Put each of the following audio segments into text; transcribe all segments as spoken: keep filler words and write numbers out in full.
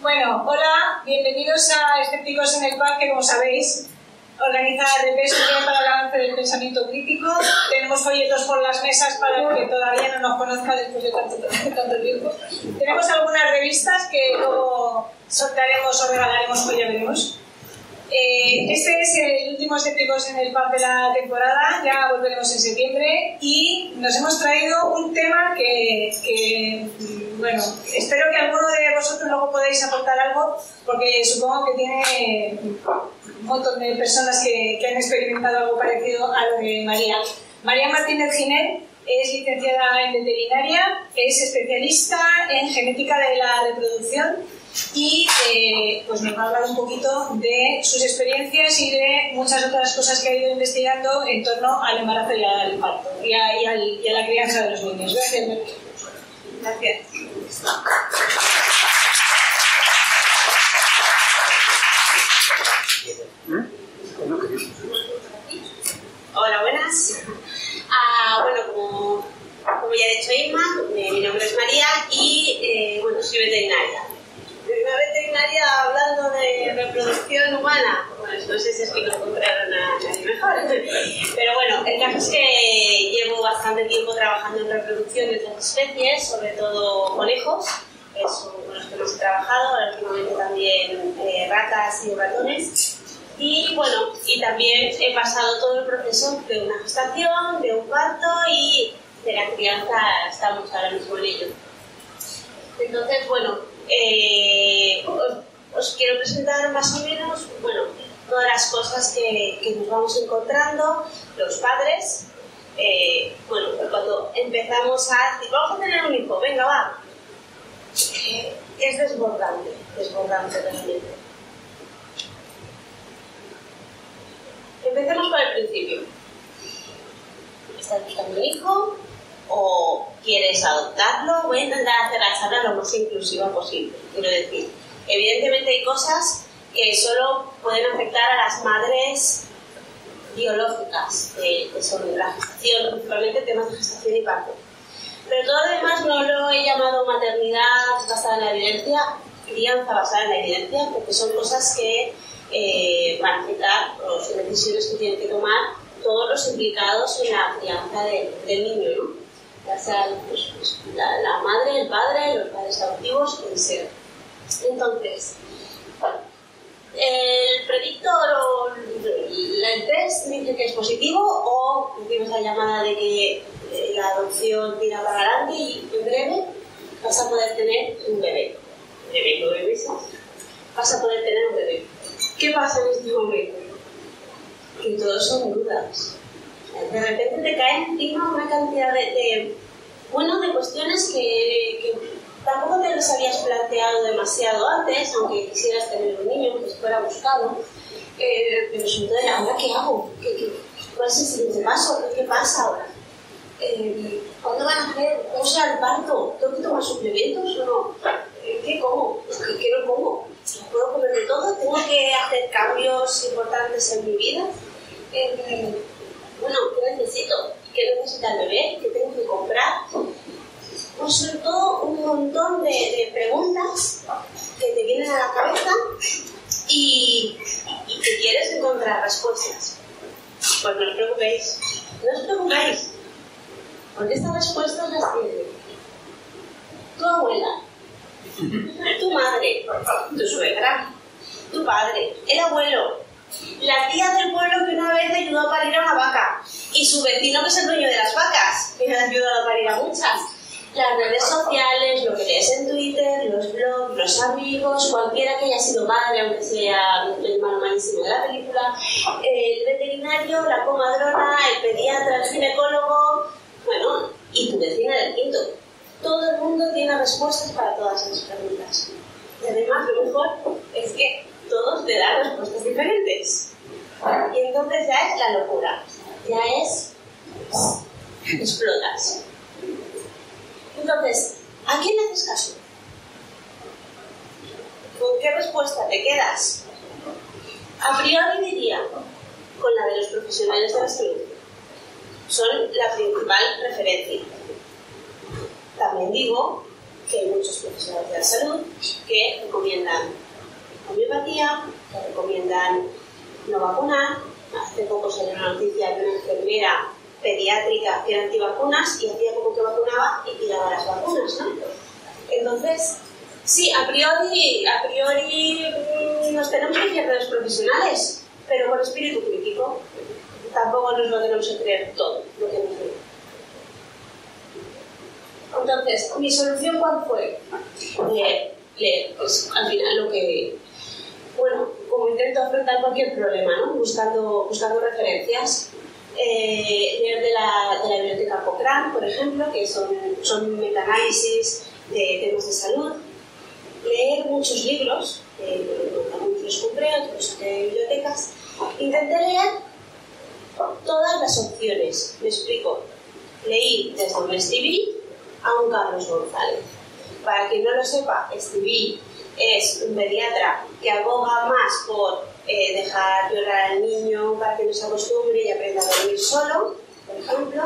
Bueno, hola, bienvenidos a Escépticos en el Pub, que como sabéis, organizada de P S C para el avance del pensamiento crítico. Tenemos folletos por las mesas para el que todavía no nos conozca después de tanto, tanto tiempo. Tenemos algunas revistas que luego soltaremos o regalaremos, pues ya veremos. Eh, este es el último Escépticos en el Pub de la temporada, ya volveremos en septiembre y nos hemos traído un tema que, que bueno, espero que alguno de vosotros luego podáis aportar algo, porque supongo que tiene un montón de personas que, que han experimentado algo parecido a lo de María. María Martínez Giner es licenciada en veterinaria, es especialista en genética de la reproducción. Y eh, pues nos va a hablar un poquito de sus experiencias y de muchas otras cosas que ha ido investigando en torno al embarazo y al parto y a, y al, y a la crianza de los niños. Gracias, María. Gracias. Hola, buenas. Ah, bueno, como, como ya ha dicho Irma, eh, mi nombre es María y eh, bueno, soy veterinaria. Una veterinaria hablando de reproducción humana, pues no sé si es que no encontraron a nadie mejor, pero bueno, el caso es que llevo bastante tiempo trabajando en reproducción de otras especies, sobre todo conejos, que son con los que más he trabajado, últimamente también eh, ratas y ratones, y bueno, y también he pasado todo el proceso de una gestación, de un parto y de la crianza, estamos ahora mismo en ello. Entonces, bueno, Eh, os, os quiero presentar más o menos, bueno, todas las cosas que, que nos vamos encontrando los padres, eh, bueno, cuando empezamos a decir, vamos a tener un hijo, venga, va, es desbordante, desbordante realmente. Empecemos por el principio. ¿Estás buscando un hijo? ¿O quieres adoptarlo? Voy a intentar hacer la charla lo más inclusiva posible. Quiero decir, evidentemente hay cosas que solo pueden afectar a las madres biológicas, que, que son la gestación, principalmente temas de gestación y parto. Pero todo lo demás no lo he llamado maternidad basada en la evidencia, crianza basada en la evidencia, porque son cosas que eh, van a afectar, o son decisiones que tienen que tomar todos los implicados en la crianza de, del niño, ¿no? Ya sea pues, la, la madre, el padre, los padres adoptivos, quien sea. Entonces, el predictor o el test dice que es positivo o recibimos la llamada de que la adopción tira para adelante y en breve vas a poder tener un bebé. Un bebé nueve meses. Vas a poder tener un bebé. ¿Qué pasa en este momento? Que todos son dudas. De repente te cae encima una cantidad de, de, bueno, de cuestiones que, que tampoco te las habías planteado demasiado antes, aunque quisieras tener un niño, que fuera buscado. Eh, pero entonces, ¿ahora qué hago? ¿Qué, qué, ¿Cuál es el siguiente paso? ¿Qué, qué pasa ahora? Eh, ¿Cuándo van a hacer? ¿Cómo será el parto? ¿Tengo que tomar suplementos o no? ¿Qué como? ¿Qué, qué no como? ¿Puedo comer de todo? ¿Tengo que hacer cambios importantes en mi vida? Eh, Bueno, ¿qué necesito? ¿Qué necesita el bebé? ¿Qué tengo que comprar? Pues sobre todo un montón de, de preguntas que te vienen a la cabeza y, y que quieres encontrar respuestas. Pues no os preocupéis, no os preocupéis, porque estas respuestas las tiene tu abuela, tu madre, tu suegra, tu padre, el abuelo, la tía del pueblo que una vez ayudó a parir a una vaca y su vecino que es el dueño de las vacas que ha ayudado a parir a muchas, las redes sociales, lo que lees en Twitter, los blogs, los amigos, cualquiera que haya sido madre, aunque sea el malo malísimo de la película, el veterinario, la comadrona, el pediatra, el ginecólogo, bueno, y tu vecina del quinto. Todo el mundo tiene respuestas para todas esas preguntas. Y además lo mejor es que todos te dan respuestas diferentes. Y entonces ya es la locura. Ya es... explotas. Entonces, ¿a quién haces caso? ¿Con qué respuesta te quedas? A priori diría con la de los profesionales de la salud. Son la principal referencia. También digo que hay muchos profesionales de la salud que recomiendan homeopatía, que recomiendan no vacunar. Hace poco salió una noticia de una enfermera pediátrica que era antivacunas y hacía poco que vacunaba y tiraba las vacunas, ¿no? Entonces, sí, a priori, a priori nos tenemos que fiar de los profesionales, pero con espíritu crítico tampoco nos lo tenemos que creer todo lo que nos dicen. Entonces, ¿mi solución cuál fue? Leer, leer, pues al final lo que... Bueno, como intento afrontar cualquier problema, ¿no? Buscando, buscando referencias. Eh, leer de la, de la biblioteca Cochrane, por ejemplo, que son, son metaanálisis de temas de salud. Leer muchos libros, eh, algunos los compré, otros de bibliotecas. Intenté leer todas las opciones, me explico. Leí desde un T V a un Carlos González. Para quien no lo sepa, Stevie es un pediatra que aboga más por eh, dejar llorar al niño para que no se acostumbre y aprenda a dormir solo, por ejemplo,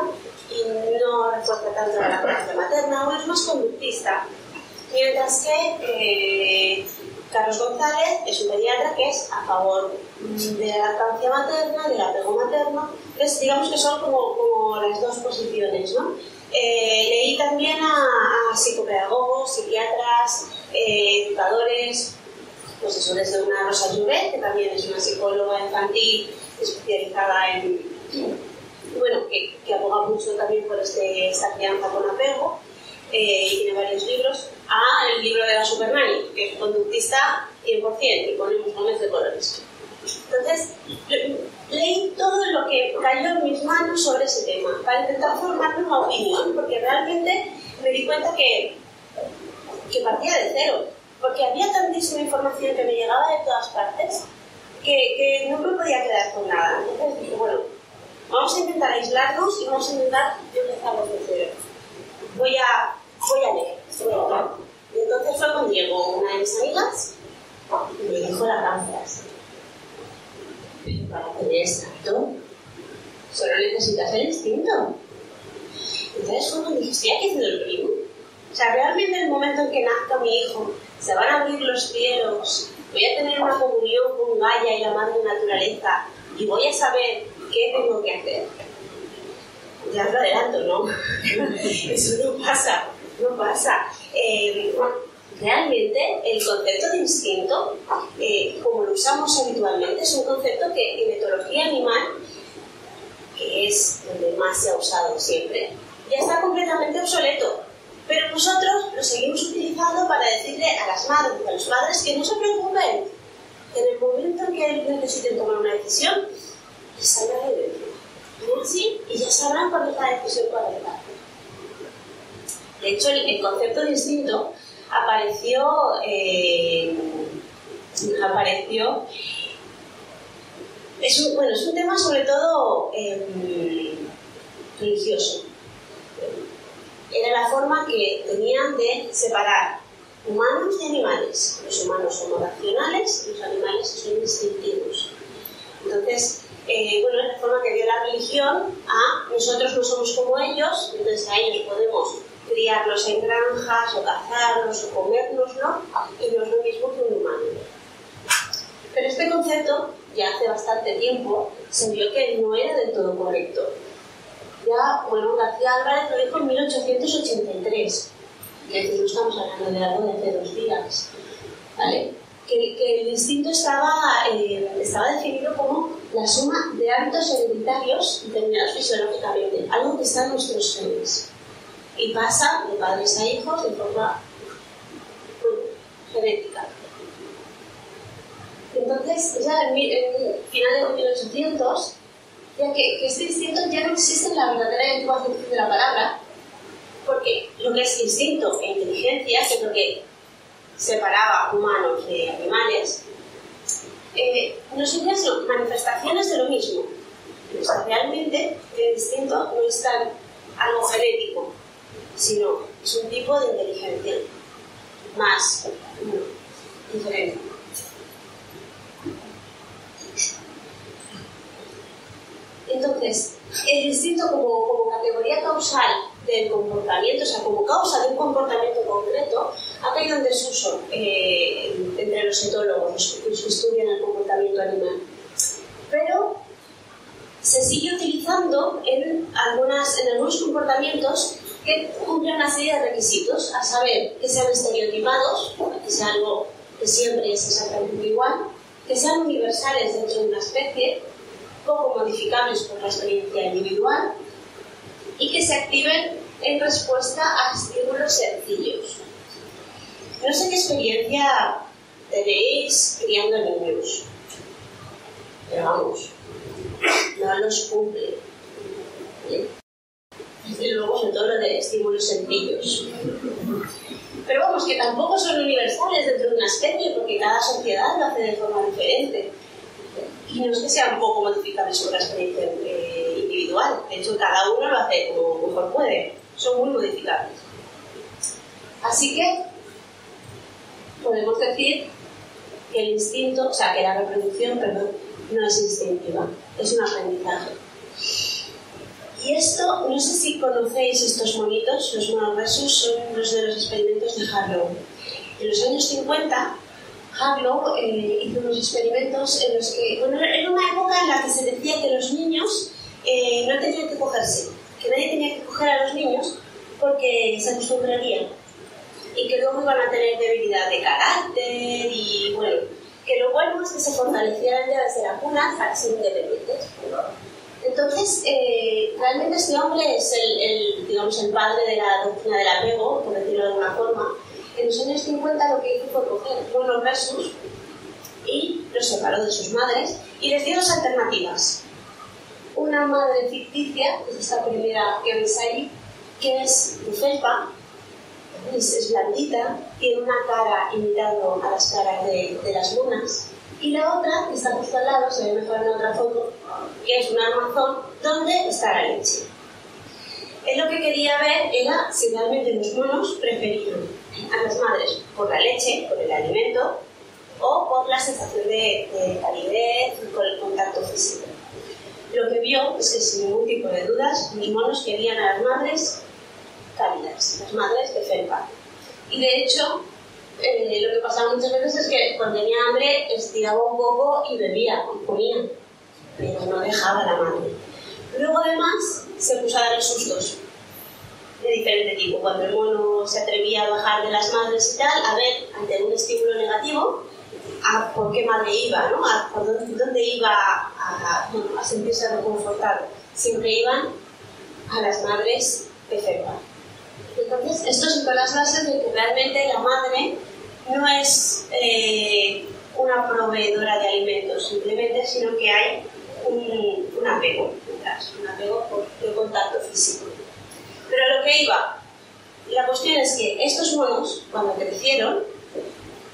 y no refuerza tanto la lactancia materna, o es más conductista. Mientras que eh, Carlos González es un pediatra que es a favor de la lactancia materna, del apego materno. Entonces, digamos que son como, como las dos posiciones, ¿no? Eh, leí también a, a psicopedagogos, psiquiatras, eh, educadores, pues eso, desde una Rosa Lluret, que también es una psicóloga infantil especializada en, bueno, que, que aboga mucho también por este, esta crianza con apego, eh, y tiene varios libros, a el libro de la Supernanny, que es conductista cien por cien, y ponemos nombres de colores. Entonces, le, leí todo lo que cayó en mis manos sobre ese tema para intentar formarme una opinión, porque realmente me di cuenta que, que partía de cero, porque había tantísima información que me llegaba de todas partes que, que no me podía quedar con nada. Entonces dije, bueno, vamos a intentar aislarnos y vamos a intentar empezar de cero. Voy a, voy a leer. Y entonces fue con Diego, una de mis amigas, y me dijo las gracias. Pero para tener extracto, solo necesitas el instinto. Entonces, cuando dije, estoy aquí haciendo el primo. O sea, realmente en el momento en que nazca mi hijo, se van a abrir los cielos, voy a tener una comunión con Gaia y la madre naturaleza, y voy a saber qué tengo que hacer. Ya lo adelanto, ¿no? Eso no pasa, no pasa. Eh, Realmente el concepto de instinto, eh, como lo usamos habitualmente, es un concepto que en etología animal, que es donde más se ha usado siempre, ya está completamente obsoleto. Pero nosotros lo seguimos utilizando para decirle a las madres, a los padres, que no se preocupen. En el momento en que necesiten tomar una decisión, les saldrá de dentro. ¿No? ¿Sí? Y ya sabrán cuál es la decisión correcta. De hecho, el, el concepto de instinto apareció eh, apareció es un, bueno, es un tema sobre todo eh, religioso. Era la forma que tenían de separar humanos de animales. Los humanos somos racionales y los animales son instintivos. Entonces, eh, bueno, es la forma que dio la religión a nosotros no somos como ellos, entonces a ellos podemos criarlos en granjas, o cazarlos, o comerlos, ¿no? Y no es lo mismo que un humano. Pero este concepto, ya hace bastante tiempo, se vio que no era del todo correcto. Ya, bueno, García Álvarez lo dijo en mil ochocientos ochenta y tres, que es decir, no estamos hablando de algo de hace dos días, ¿vale? Que, que el instinto estaba, eh, estaba definido como la suma de hábitos hereditarios determinados fisiológicamente, algo que está en nuestros genes. Y pasa de padres a hijos de forma genética. Entonces, ya en el final de mil ochocientos, ya que, que este instinto ya no existe en la verdadera ecuación de la palabra, porque lo que es instinto e inteligencia, que es lo que separaba humanos de animales, eh, no son manifestaciones de lo mismo. O sea, realmente el instinto no es tan algo genético, sino es un tipo de inteligencia más no, diferente. Entonces, el instinto como, como categoría causal del comportamiento, o sea, como causa de un comportamiento concreto, ha caído en desuso eh, entre los etólogos, los que estudian el comportamiento animal. Pero se sigue utilizando en, algunas, en algunos comportamientos que cumplen una serie de requisitos, a saber, que sean estereotipados, que sea algo que siempre es exactamente igual, que sean universales dentro de una especie, poco modificables por la experiencia individual, y que se activen en respuesta a estímulos sencillos. No sé qué experiencia tenéis criando niños, pero vamos, no los cumple. ¿Sí? Y luego sobre todo lo de estímulos sencillos. Pero vamos, que tampoco son universales dentro de una especie, porque cada sociedad lo hace de forma diferente. Y no es que sean poco modificables sobre la experiencia eh, individual. De hecho, cada uno lo hace como mejor puede. Son muy modificables. Así que podemos decir que el instinto, o sea, que la reproducción, perdón, no es instintiva, es un aprendizaje. Y esto, no sé si conocéis estos monitos, los monoversos son los de los experimentos de Harlow. En los años cincuenta, Harlow eh, hizo unos experimentos en los que, bueno, era una época en la que se decía que los niños eh, no tenían que cogerse, que nadie tenía que coger a los niños porque se acostumbrarían y que luego iban a tener debilidad de carácter y, bueno, que lo bueno es que se fortalecieran ya desde la cuna para ser independientes. Entonces, eh, realmente este hombre es el, el, digamos, el padre de la doctrina del apego, por decirlo de alguna forma. En los años cincuenta lo que hizo fue coger unos versus y los separó de sus madres y les dio dos alternativas. Una madre ficticia, es esta primera que veis ahí, que es de felpa, es, es blandita, tiene una cara imitando a las caras de, de las lunas. Y la otra, que está justo al lado, se ve mejor en otra foto, que es un armazón donde está la leche. Él lo que quería ver era si realmente los monos preferían a las madres por la leche, por el alimento, o por la sensación de, de calidez y por el contacto físico. Lo que vio es que sin ningún tipo de dudas, los monos querían a las madres cálidas, las madres de felpa. Y de hecho, Eh, lo que pasaba muchas veces es que cuando tenía hambre estiraba un poco y bebía, comía, pero no dejaba la madre. Luego además se puso a dar sustos de diferente tipo. Cuando el mono se atrevía a bajar de las madres y tal, a ver, ante un estímulo negativo, a por qué madre iba, ¿no? A por dónde, dónde iba a, a, bueno, a sentirse reconfortado. Siempre iban a las madres de felpa. Entonces, esto es con las bases de que realmente la madre no es eh, una proveedora de alimentos, simplemente, sino que hay un, un apego detrás, un apego por el contacto físico. Pero a lo que iba, la cuestión es que estos monos, cuando crecieron,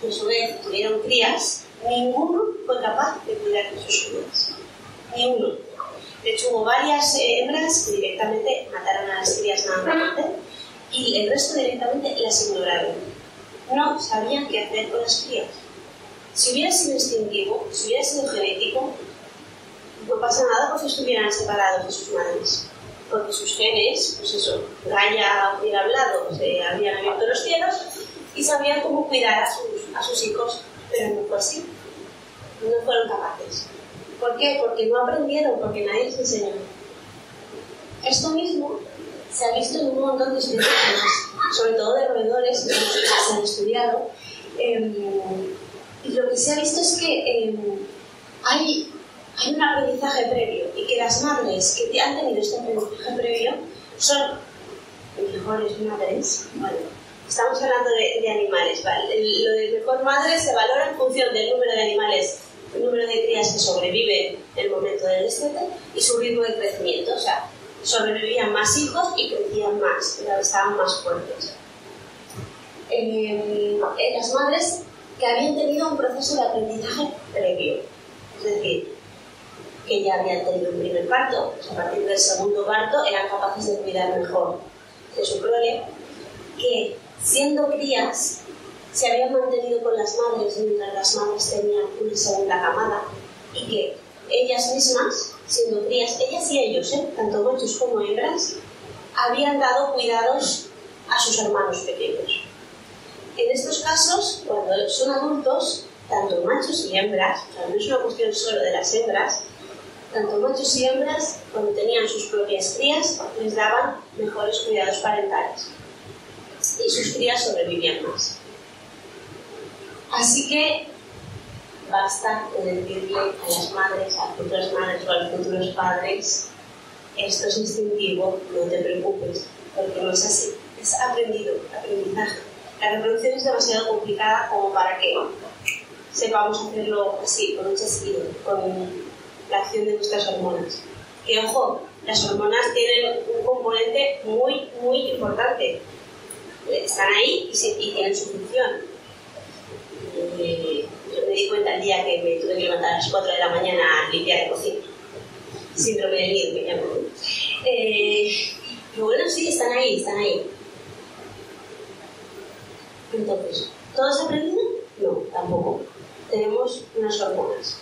en su vez tuvieron crías, ninguno fue capaz de cuidar de sus crías, ni uno. De hecho, hubo varias hembras que directamente mataron a las crías normalmente, y el resto directamente las ignoraron. No sabían qué hacer con las crías. Si hubiera sido instintivo, si hubiera sido genético, no pasa nada porque estuvieran separados de sus madres. Porque sus genes, pues eso, Gaia hubiera hablado, se habrían abierto los cielos y sabían cómo cuidar a sus, a sus hijos, pero no fue así. No fueron capaces. ¿Por qué? Porque no aprendieron, porque nadie les enseñó. Esto mismo se ha visto en un montón de estudios, sobre todo de roedores que se han estudiado. Eh, y lo que se ha visto es que eh, hay, hay un aprendizaje previo y que las madres que han tenido este aprendizaje previo son mejores madres. Bueno, estamos hablando de, de animales, ¿vale? El, lo de mejor madre se valora en función del número de animales, el número de crías que sobreviven en el momento del destete y su ritmo de crecimiento. O sea, sobrevivían más hijos y crecían más, pero estaban más fuertes. Eh, las madres que habían tenido un proceso de aprendizaje previo, es decir, que ya habían tenido un primer parto, pues a partir del segundo parto eran capaces de cuidar mejor de su prole, que siendo crías se habían mantenido con las madres mientras las madres tenían una segunda camada y que ellas mismas, siendo crías, ellas y ellos, ¿eh? tanto machos como hembras, habían dado cuidados a sus hermanos pequeños. En estos casos, cuando son adultos, tanto machos y hembras, o sea, no es una cuestión solo de las hembras, tanto machos y hembras, cuando tenían sus propias crías, les daban mejores cuidados parentales y sus crías sobrevivían más. Así que basta de decirle a las madres, a las futuras madres o a los futuros padres: esto es instintivo, no te preocupes, porque no es así, es aprendido, aprendizaje. La reproducción es demasiado complicada como para que sepamos hacerlo así, con un chasquido, con la acción de nuestras hormonas. Que ojo, las hormonas tienen un componente muy, muy importante. Están ahí y, se, y tienen su función. Eh, yo me di cuenta el día que me tuve que levantar a las cuatro de la mañana a limpiar la cocina. Síndrome del nido, que llamo. Eh, pero bueno, sí, están ahí, están ahí. Entonces, ¿todo se ha aprendido? No, tampoco. Tenemos unas hormonas.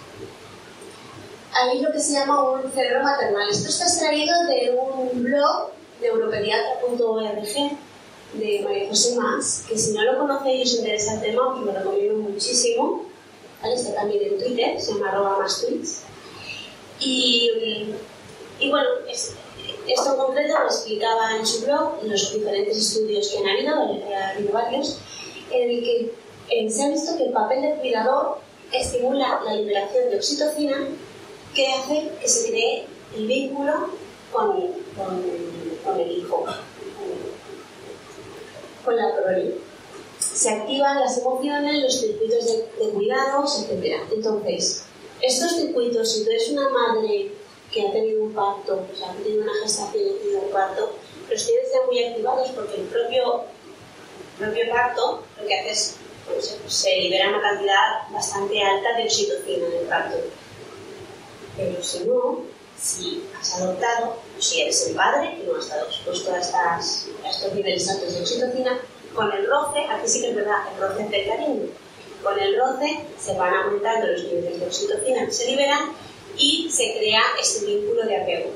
Hay lo que se llama un cerebro maternal. Esto está extraído de un blog de europeliatra punto org de María José Más, que si no lo conocéis y os interesa el tema, os lo recomiendo muchísimo. ¿Vale? Está también en Twitter, se llama arroba más tweets. Y, y bueno, es, esto en concreto lo explicaba en su blog, en los diferentes estudios que han habido, ha habido varios, en el que eh, se ha visto que el papel del cuidador estimula la liberación de oxitocina, que hace que se cree el vínculo con, con, con el hijo, con la prole. Se activan las emociones, los circuitos de, de cuidados, etcétera. Entonces, estos circuitos, si tú eres una madre que ha tenido un parto, o sea, ha tenido una gestación y ha tenido un parto, los tienes ya muy activados porque el propio, el propio parto lo que hace es, pues, se libera una cantidad bastante alta de oxitocina en el parto. Pero si no, si has adoptado, o si eres el padre que no ha estado expuesto a, estas, a estos niveles altos de oxitocina, con el roce, aquí sí que es verdad, el roce es de cariño. Con el roce se van aumentando los niveles de oxitocina que se liberan y se crea este vínculo de apego.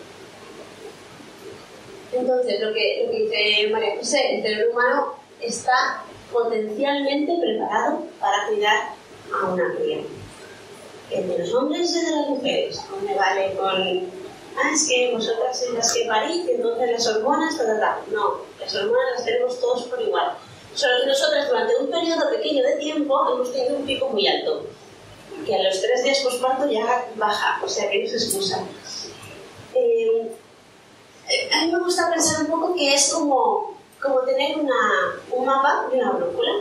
Entonces, lo que, lo que dice María José, el cerebro humano está potencialmente preparado para cuidar a una cría. El de los hombres y el de las mujeres. No me vale con... Ah, es que vosotras sois las que parís, entonces las hormonas, ta, ta, ta. No, las hormonas las tenemos todos por igual. Solo que nosotras durante un periodo pequeño de tiempo hemos tenido un pico muy alto, que a los tres días posparto ya baja, o sea que no se excusa. Eh, a mí me gusta pensar un poco que es como, como tener una, un mapa y una brújula.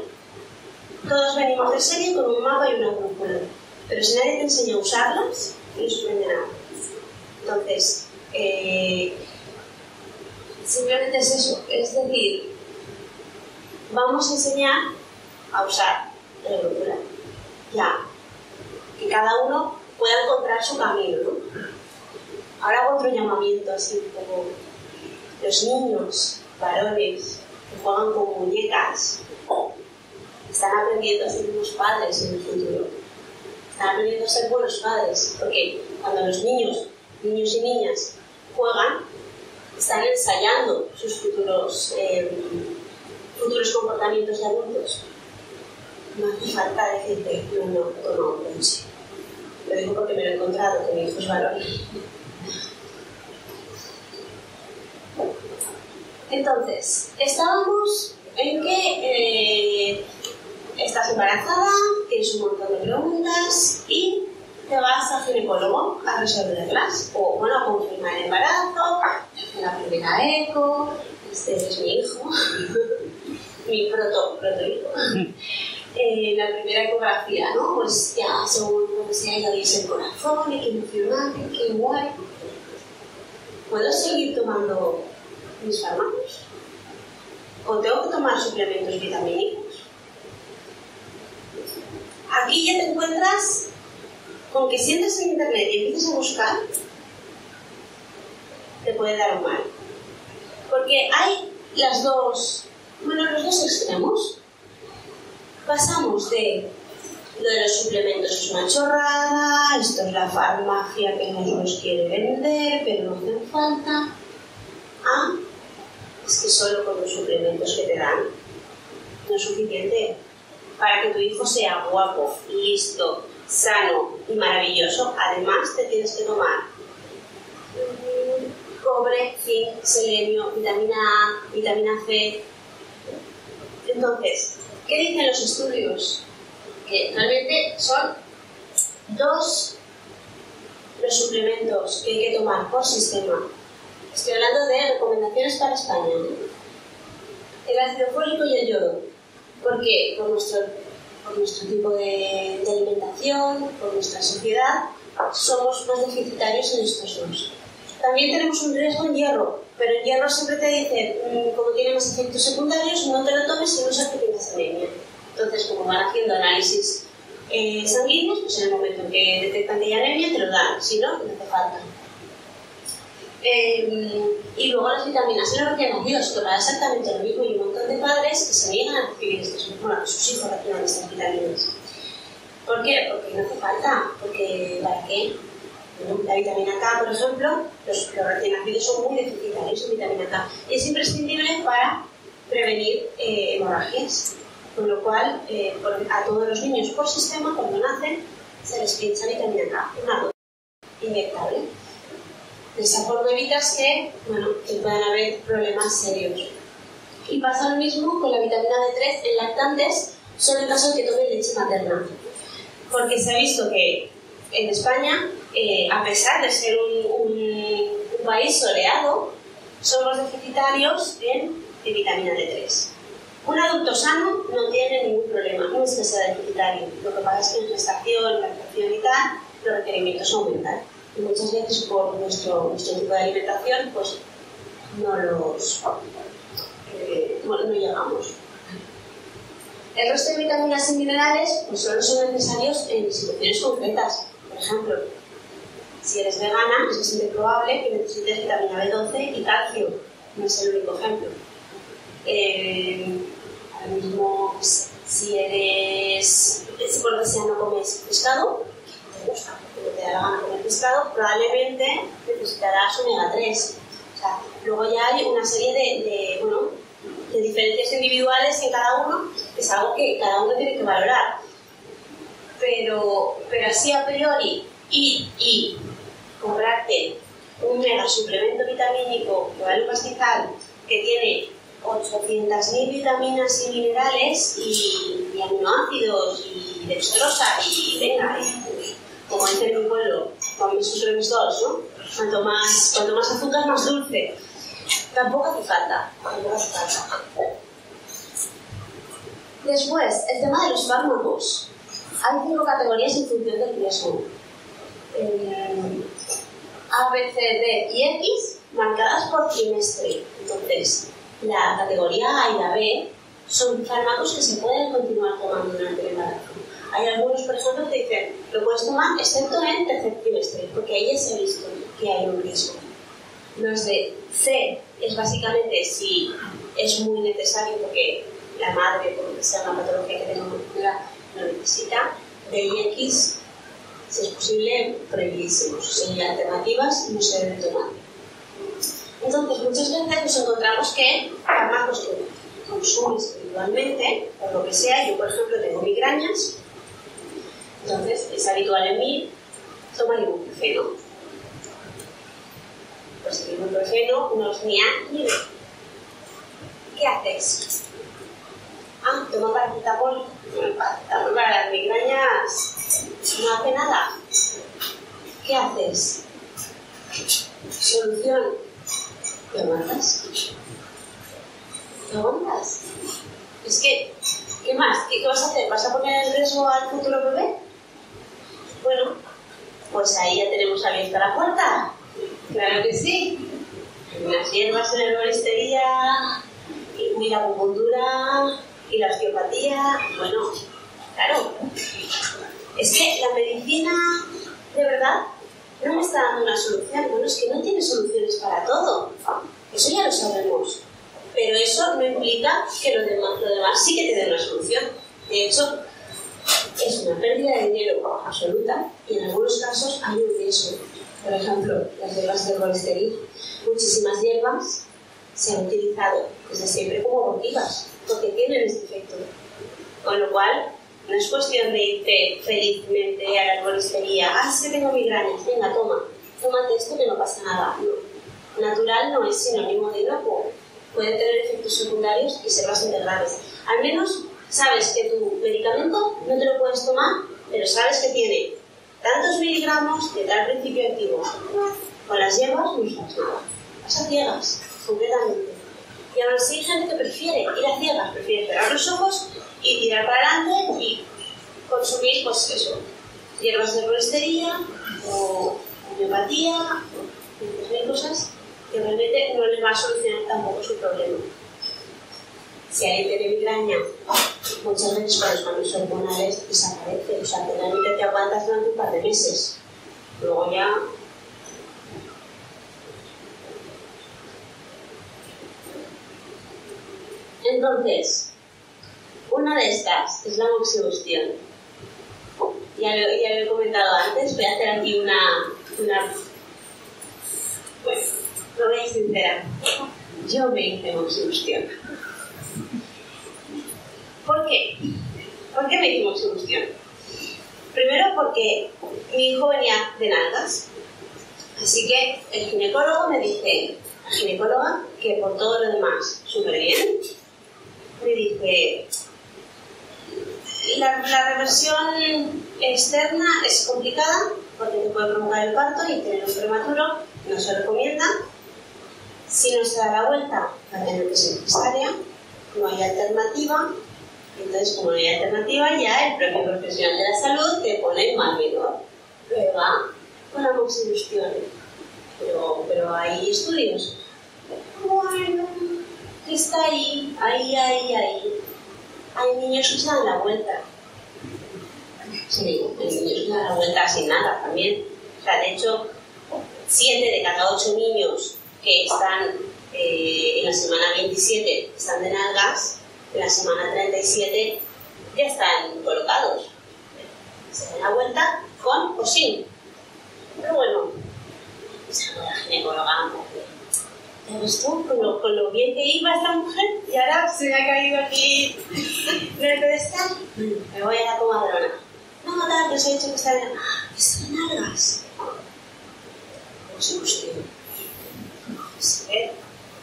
Todos venimos de serie con un mapa y una brújula, pero si nadie te enseña a usarlas, no sirven de nada. Entonces, eh, simplemente es eso, es decir, vamos a enseñar a usar la brújula. Ya, que cada uno pueda encontrar su camino, ¿no? Ahora hago otro llamamiento así como los niños, varones, que juegan con muñecas, están aprendiendo a ser unos padres en el futuro. Están aprendiendo a ser buenos padres, porque cuando los niños, niños y niñas juegan, están ensayando sus futuros, eh, futuros comportamientos de adultos. No hace falta decirte, no, no, toma un coche. Lo digo porque me lo he encontrado, que mi hijo es varón. Entonces, estábamos en que eh, estás embarazada, tienes un montón de preguntas y te vas al ginecólogo a resolverlas, o bueno, a confirmar el embarazo, la primera eco, este es mi hijo, mi proto, proto hijo. Eh, la primera ecografía, ¿no? Pues ya, según lo que sea, ya veis el corazón, y qué emocionante, qué guay. ¿Puedo seguir tomando mis fármacos? ¿O tengo que tomar suplementos vitamínicos? Aquí ya te encuentras con que si entras en internet y empiezas a buscar, te puede dar un mal. Porque hay las dos, bueno, los dos extremos. Pasamos de lo de los suplementos, es una chorrada, esto es la farmacia que nos los quiere vender, pero no hacen falta, a es que solo con los suplementos que te dan no es suficiente para que tu hijo sea guapo, listo, sano y maravilloso. Además te tienes que tomar cobre, zinc, selenio, vitamina A, vitamina C. Entonces, ¿qué dicen los estudios? Que realmente son dos los suplementos que hay que tomar por sistema. Estoy hablando de recomendaciones para España, ¿eh? El ácido fólico y el yodo. ¿Por qué? Por nuestro, por nuestro tipo de, de alimentación, por nuestra sociedad, somos más deficitarios en estos dos. También tenemos un riesgo en hierro, pero el hierro siempre te dice, como tiene más efectos secundarios, no te lo tomes si no sabes que tienes anemia. Entonces, como van haciendo análisis eh, sanguíneos, pues en el momento que detectan que hay anemia, te lo dan, si no, no te falta. Eh, y luego las vitaminas y la regeneración, que va exactamente lo mismo, y un montón de padres que se niegan a recibir estas vitaminas, sus hijos reciban estas vitaminas. ¿Por qué? Porque no hace falta, porque ¿para qué? La vitamina K, por ejemplo, los, los recién nacidos son muy deficitarios en vitamina K y es imprescindible para prevenir eh, hemorragias, con lo cual eh, por, a todos los niños por sistema cuando nacen se les pincha vitamina K, una dosis inyectable. De esa forma evitas que, bueno, que puedan haber problemas serios. Y pasa lo mismo con la vitamina D tres en lactantes, solo en caso de que tomen leche materna, porque se ha visto que en España, eh, a pesar de ser un, un, un país soleado, somos deficitarios en, en vitamina D tres. Un adulto sano no tiene ningún problema, no es que sea deficitario. Lo que pasa es que en gestación, lactación y tal, los requerimientos aumentan. Y muchas veces por nuestro, nuestro tipo de alimentación, pues no los... Eh, bueno, no llegamos. El resto de vitaminas y minerales pues solo son necesarios en situaciones concretas. Por ejemplo, si eres vegana, es bastante probable que necesites vitamina B doce y calcio. No es el único ejemplo. Eh, ahora mismo, si eres... Si por lo que sea no comes pescado, te gusta, porque te da la gana comer pescado, probablemente necesitarás omega tres. O sea, luego ya hay una serie de, de, bueno, de diferencias individuales en cada uno, que es algo que cada uno tiene que valorar. Pero, pero así a priori, ir y comprarte un mega suplemento vitamínico que vale un pastizal, que tiene ochocientas mil vitaminas y minerales y, y aminoácidos y dextrosa y venga, y, como dice mi pueblo, con mis suplementos dos, ¿no? Cuanto más, cuanto más azúcar, más dulce. Tampoco hace falta, tampoco hace falta. Después, el tema de los fármacos. Hay cinco categorías en función del riesgo. Eh, A, B, C, D y X marcadas por trimestre. Entonces, la categoría A y la B son fármacos que se pueden continuar tomando durante el embarazo. Hay algunos, por ejemplo, que dicen, lo puedes tomar excepto en el tercer trimestre, porque ahí ya se ha visto que hay un riesgo. Los de C es básicamente si es muy necesario porque la madre, por lo que sea una patología que tenga una lo necesita, de I X, si es posible, prohibidísimos. Si hay alternativas, no se deben tomar. Entonces, muchas veces nos encontramos que fármacos que consumes habitualmente, por lo que sea, yo por ejemplo tengo migrañas, entonces es habitual en mí tomar ibuprofeno. Pues el ibuprofeno no es mía ni nada. ¿Qué haces? Ah, toma paracetamol. Paracetamol para las migrañas no hace nada. ¿Qué haces? Solución. ¿Lo mandas? ¿Lo mandas? Es que, ¿qué más? ¿Qué, ¿Qué vas a hacer? ¿Vas a poner en riesgo al futuro bebé? Bueno, pues ahí ya tenemos abierta la puerta. Claro que sí. Las hierbas en la herboristería, y la acupuntura, y la osteopatía, bueno, claro. Es que la medicina, de verdad, no me está dando una solución. Bueno, es que no tiene soluciones para todo. Eso ya lo sabemos. Pero eso no implica que lo demás, lo demás sí que te den una solución. De hecho, es una pérdida de dinero absoluta y en algunos casos hay un riesgo. Por ejemplo, las hierbas de colesterol. Muchísimas hierbas se han utilizado desde siempre como motivas, porque tienen este efecto. Con lo cual, no es cuestión de irte felizmente a la arboristería. Ah, es que tengo migrañas, venga, toma, tómate esto que no pasa nada. No. Natural no es sinónimo de inocuo. Pueden tener efectos secundarios y ser bastante graves. Al menos sabes que tu medicamento no te lo puedes tomar, pero sabes que tiene tantos miligramos de tal principio activo. Con las hierbas no usas nada. Vas a ciegas, completamente. Y aún así hay gente que prefiere ir a ciegas, prefiere cerrar los ojos y tirar para adelante y consumir, pues eso, hierbas de floristería o homeopatía, o mil cosas que realmente no les va a solucionar tampoco su problema. Si alguien tiene migraña, muchas veces con los cambios hormonales desaparece, o sea, realmente te aguantas durante un par de meses. Luego ya... Entonces, una de estas es la moxibustión. Ya lo, ya lo he comentado antes, voy a hacer aquí una... una... Bueno, lo voy a sincerar. Yo me hice moxibustión. ¿Por qué? ¿Por qué me hice moxibustión? Primero porque mi hijo venía de nalgas. Así que el ginecólogo me dice, la ginecóloga, que por todo lo demás, súper bien. Me dice, la, la reversión externa es complicada porque te puede provocar el parto y tener un prematuro, no se recomienda. Si no se da la vuelta, va a tener que ser cesárea, no hay alternativa. Entonces, como no hay alternativa, ya el propio profesional de la salud te pone más miedo. Prueba con la moxibustión. Pero, pero hay estudios. Bueno, que está ahí, ahí, ahí, ahí. Hay niños que se dan la vuelta. Sí, hay niños que se dan la vuelta sin nada también. O sea, de hecho, siete de cada ocho niños que están eh, en la semana veintisiete están de nalgas, en la semana treinta y siete ya están colocados. Se dan la vuelta con o sin. Pero bueno, se la ginecóloga. ¿Te gustó con lo, con lo bien que iba esta mujer? Y ahora se me ha caído aquí. ¿No me puede estar? Me voy a la comadrona. No, no, tal, que os he dicho que están en... ¡Ah! ¡Están largas! ¿Cómo se gustó? No puede ser.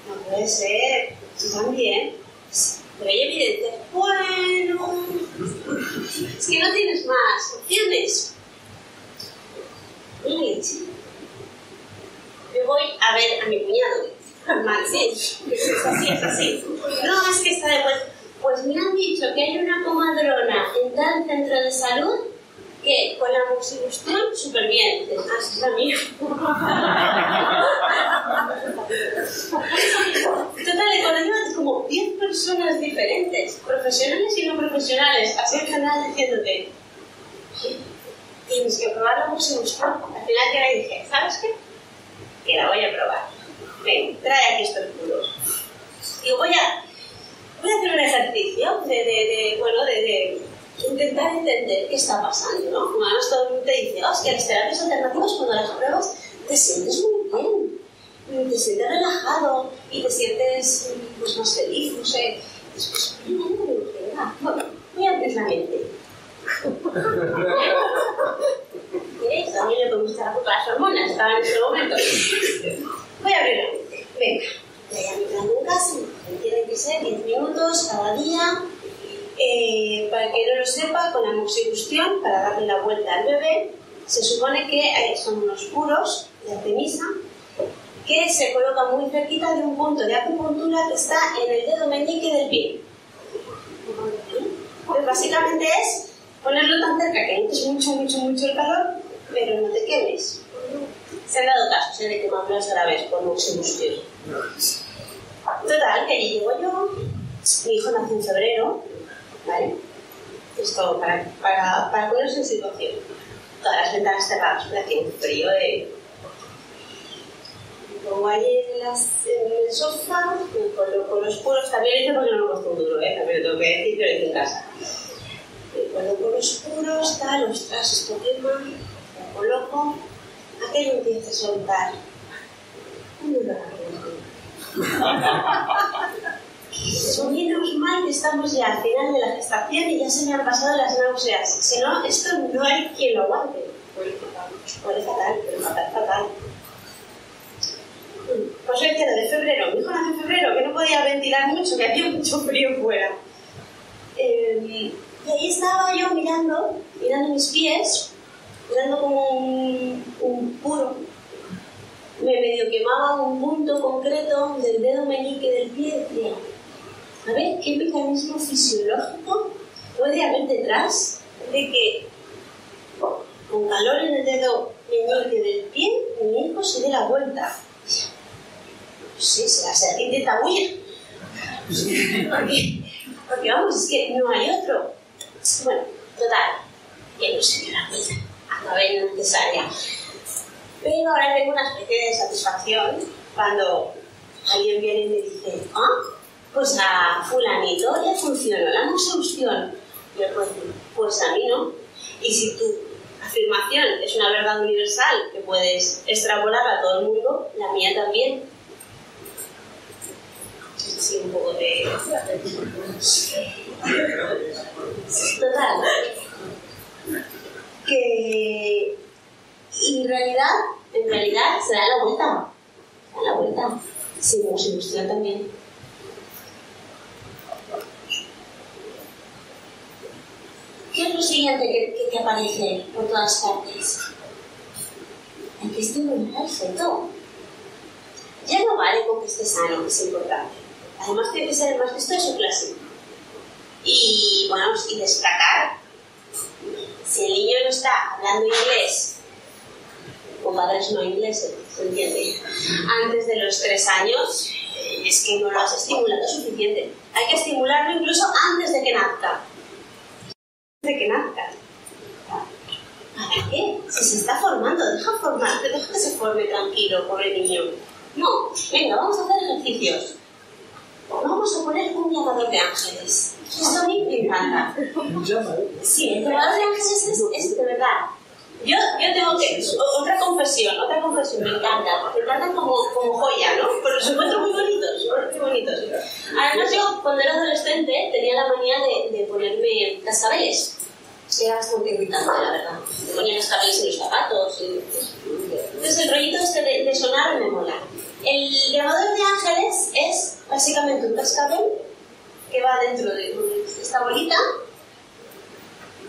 No puede ser. Tú también. Pero hay evidencia. Bueno... Es que no tienes más opciones. Oye, chico. Me voy a ver a mi cuñado. Maxi, es así, es así. No, es que está de vuelta. Pues me han dicho que hay una comadrona en tal centro de salud que con la moxibustión súper bien. Ah, es la mía. Total, de con ellos como diez personas diferentes, profesionales y no profesionales, así que nada diciéndote, tienes que probar la moxibustión. Al final que le dije, ¿sabes qué? Que la voy a probar. Ven, trae aquí estos culos. Y voy a, voy a hacer un ejercicio de, de, de bueno, de, de intentar entender qué está pasando, ¿no? Como además todo el mundo te dice, oh, es que las terapias alternativas cuando las pruebas te sientes muy bien, te sientes relajado y te sientes pues, más feliz, no sé. Después, no me gusta. Bueno, voy a abrir la mente. ¿Veis? A mí me gusta la culpa de las hormonas, estaba en ese momento. Voy a abrirlo. Venga, voy a meterme en casa, tiene que ser diez minutos cada día, eh, para que no lo sepa, con la moxibustión, para darle la vuelta al bebé, se supone que son unos puros de artemisa que se colocan muy cerquita de un punto de acupuntura que está en el dedo meñique del pie. Pues básicamente es ponerlo tan cerca que notes mucho, mucho, mucho el calor, pero no te quemes. Se han dado casos de que más a la vez por moxibustión. Total, que allí llego yo, mi hijo nació en febrero, ¿vale? Esto para, para, para ponerse en situación. Todas las ventanas cerradas, me hacía un frío de... Me pongo ahí en, las, en el sofá, me coloco los puros, también lo hice porque no me acostumbro, ¿eh? También lo tengo que decir, pero lo hice en casa. Me coloco los puros, tal, ostras, esto quema, lo coloco... Aquello empieza a soltar un olor a quemado. Comíamos mal que estamos ya al final de la gestación y ya se me han pasado las náuseas. Si no, esto no hay quien lo aguante. Huele fatal, huele fatal, pero fatal, fatal. Pues hoy queda de febrero. Mi hijo nació en febrero, que no podía ventilar mucho, que había mucho frío fuera. Eh, y ahí estaba yo mirando, mirando mis pies, mirando como un, un puro. Me medio quemaba un punto concreto del dedo meñique del pie y decía, a ver qué mecanismo fisiológico puede haber detrás de que con calor en el dedo meñique del pie mi hijo se dé la vuelta. Sí, será serpiente tabulla. Porque, porque vamos, es que no hay otro. Bueno, total, que no se dio la vuelta, acabé necesaria. Pero ahora tengo una especie de satisfacción cuando alguien viene y me dice, ah, pues a fulanito le funcionó la solución. Y el juez dice, pues a mí no. Y si tu afirmación es una verdad universal que puedes extrapolar a todo el mundo, la mía también. Sí, un poco de... Total. Que... Y en realidad, en realidad, se da la vuelta. Se da la vuelta. Sí, nos ilustró también. ¿Qué es lo siguiente que, que te aparece por todas partes? Aquí estimular el feto. Ya no vale con que esté sano, que es importante. Además tiene que ser el más listo de su clase. Y, bueno, y destacar, si el niño no está hablando inglés, con padres no ingleses, ¿se entiende? Antes de los tres años, es que no lo has estimulado suficiente. Hay que estimularlo incluso antes de que nazca. Antes de que nazca. ¿Para qué? Si se está formando, deja formarte, deja que se forme tranquilo, pobre niño. No, venga, vamos a hacer ejercicios. Vamos a poner un llamador de ángeles. Esto a mí me encanta. Sí, el llamador de ángeles es, es de verdad. Yo, yo tengo que... Otra confesión, otra confesión, me encanta. Me encantan como, como joya, ¿no? Pero los encuentro muy bonitos, muy bonitos. Además, yo cuando era adolescente tenía la manía de, de ponerme cascabeles. Era bastante irritante, la verdad. Me ponía cascabeles en los zapatos. Y... Entonces el rollito este de, de sonar me mola. El llamador de ángeles es básicamente un cascabel que va dentro de esta bolita,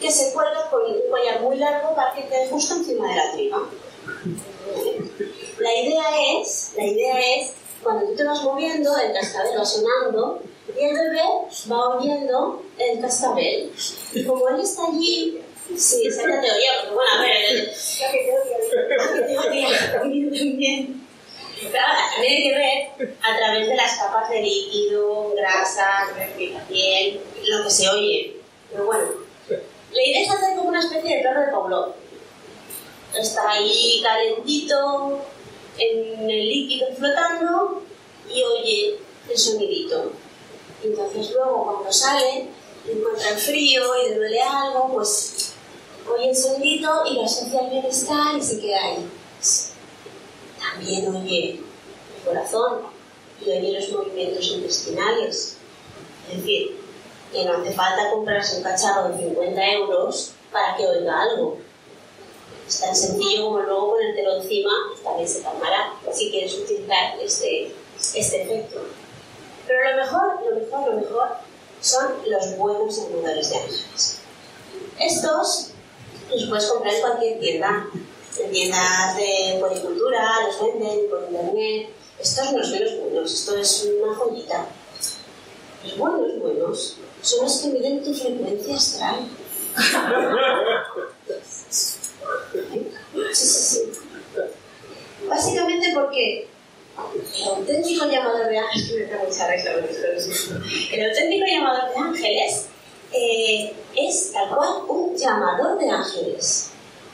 que se cuelga con un collar muy largo para que quede justo encima de la tripa. La idea es, la idea es, cuando tú te vas moviendo, el cascabel va sonando y el bebé va oyendo el cascabel. Y como él está allí, sí, esa es la teoría, porque bueno, a ver, la que tengo que oír también. Pero ahora, tiene que ver a través de las capas de líquido, grasa, piel, lo que se oye. Pero bueno. La idea es hacer como una especie de perro de Pavlov. Está ahí calentito, en el líquido flotando, y oye el sonidito. Entonces luego cuando sale, encuentra el frío y le duele algo, pues oye el sonidito y lo asocia al bienestar y se queda ahí. También oye el corazón y oye los movimientos intestinales. Es decir, que no hace falta comprarse un cacharro de cincuenta euros para que oiga algo. Es tan sencillo como luego ponértelo encima, también se calmará si quieres utilizar este, este efecto. Pero lo mejor, lo mejor, lo mejor son los buenos estimuladores de ángeles. Estos los puedes comprar en cualquier tienda. En tiendas de policultura, los venden por internet. Estos no son los buenos, esto es una joyita. Los buenos, buenos, son los que miden tu frecuencia astral. Sí, sí, sí. Básicamente porque el auténtico llamador de ángeles, el auténtico llamador de ángeles eh, es tal cual un llamador de ángeles.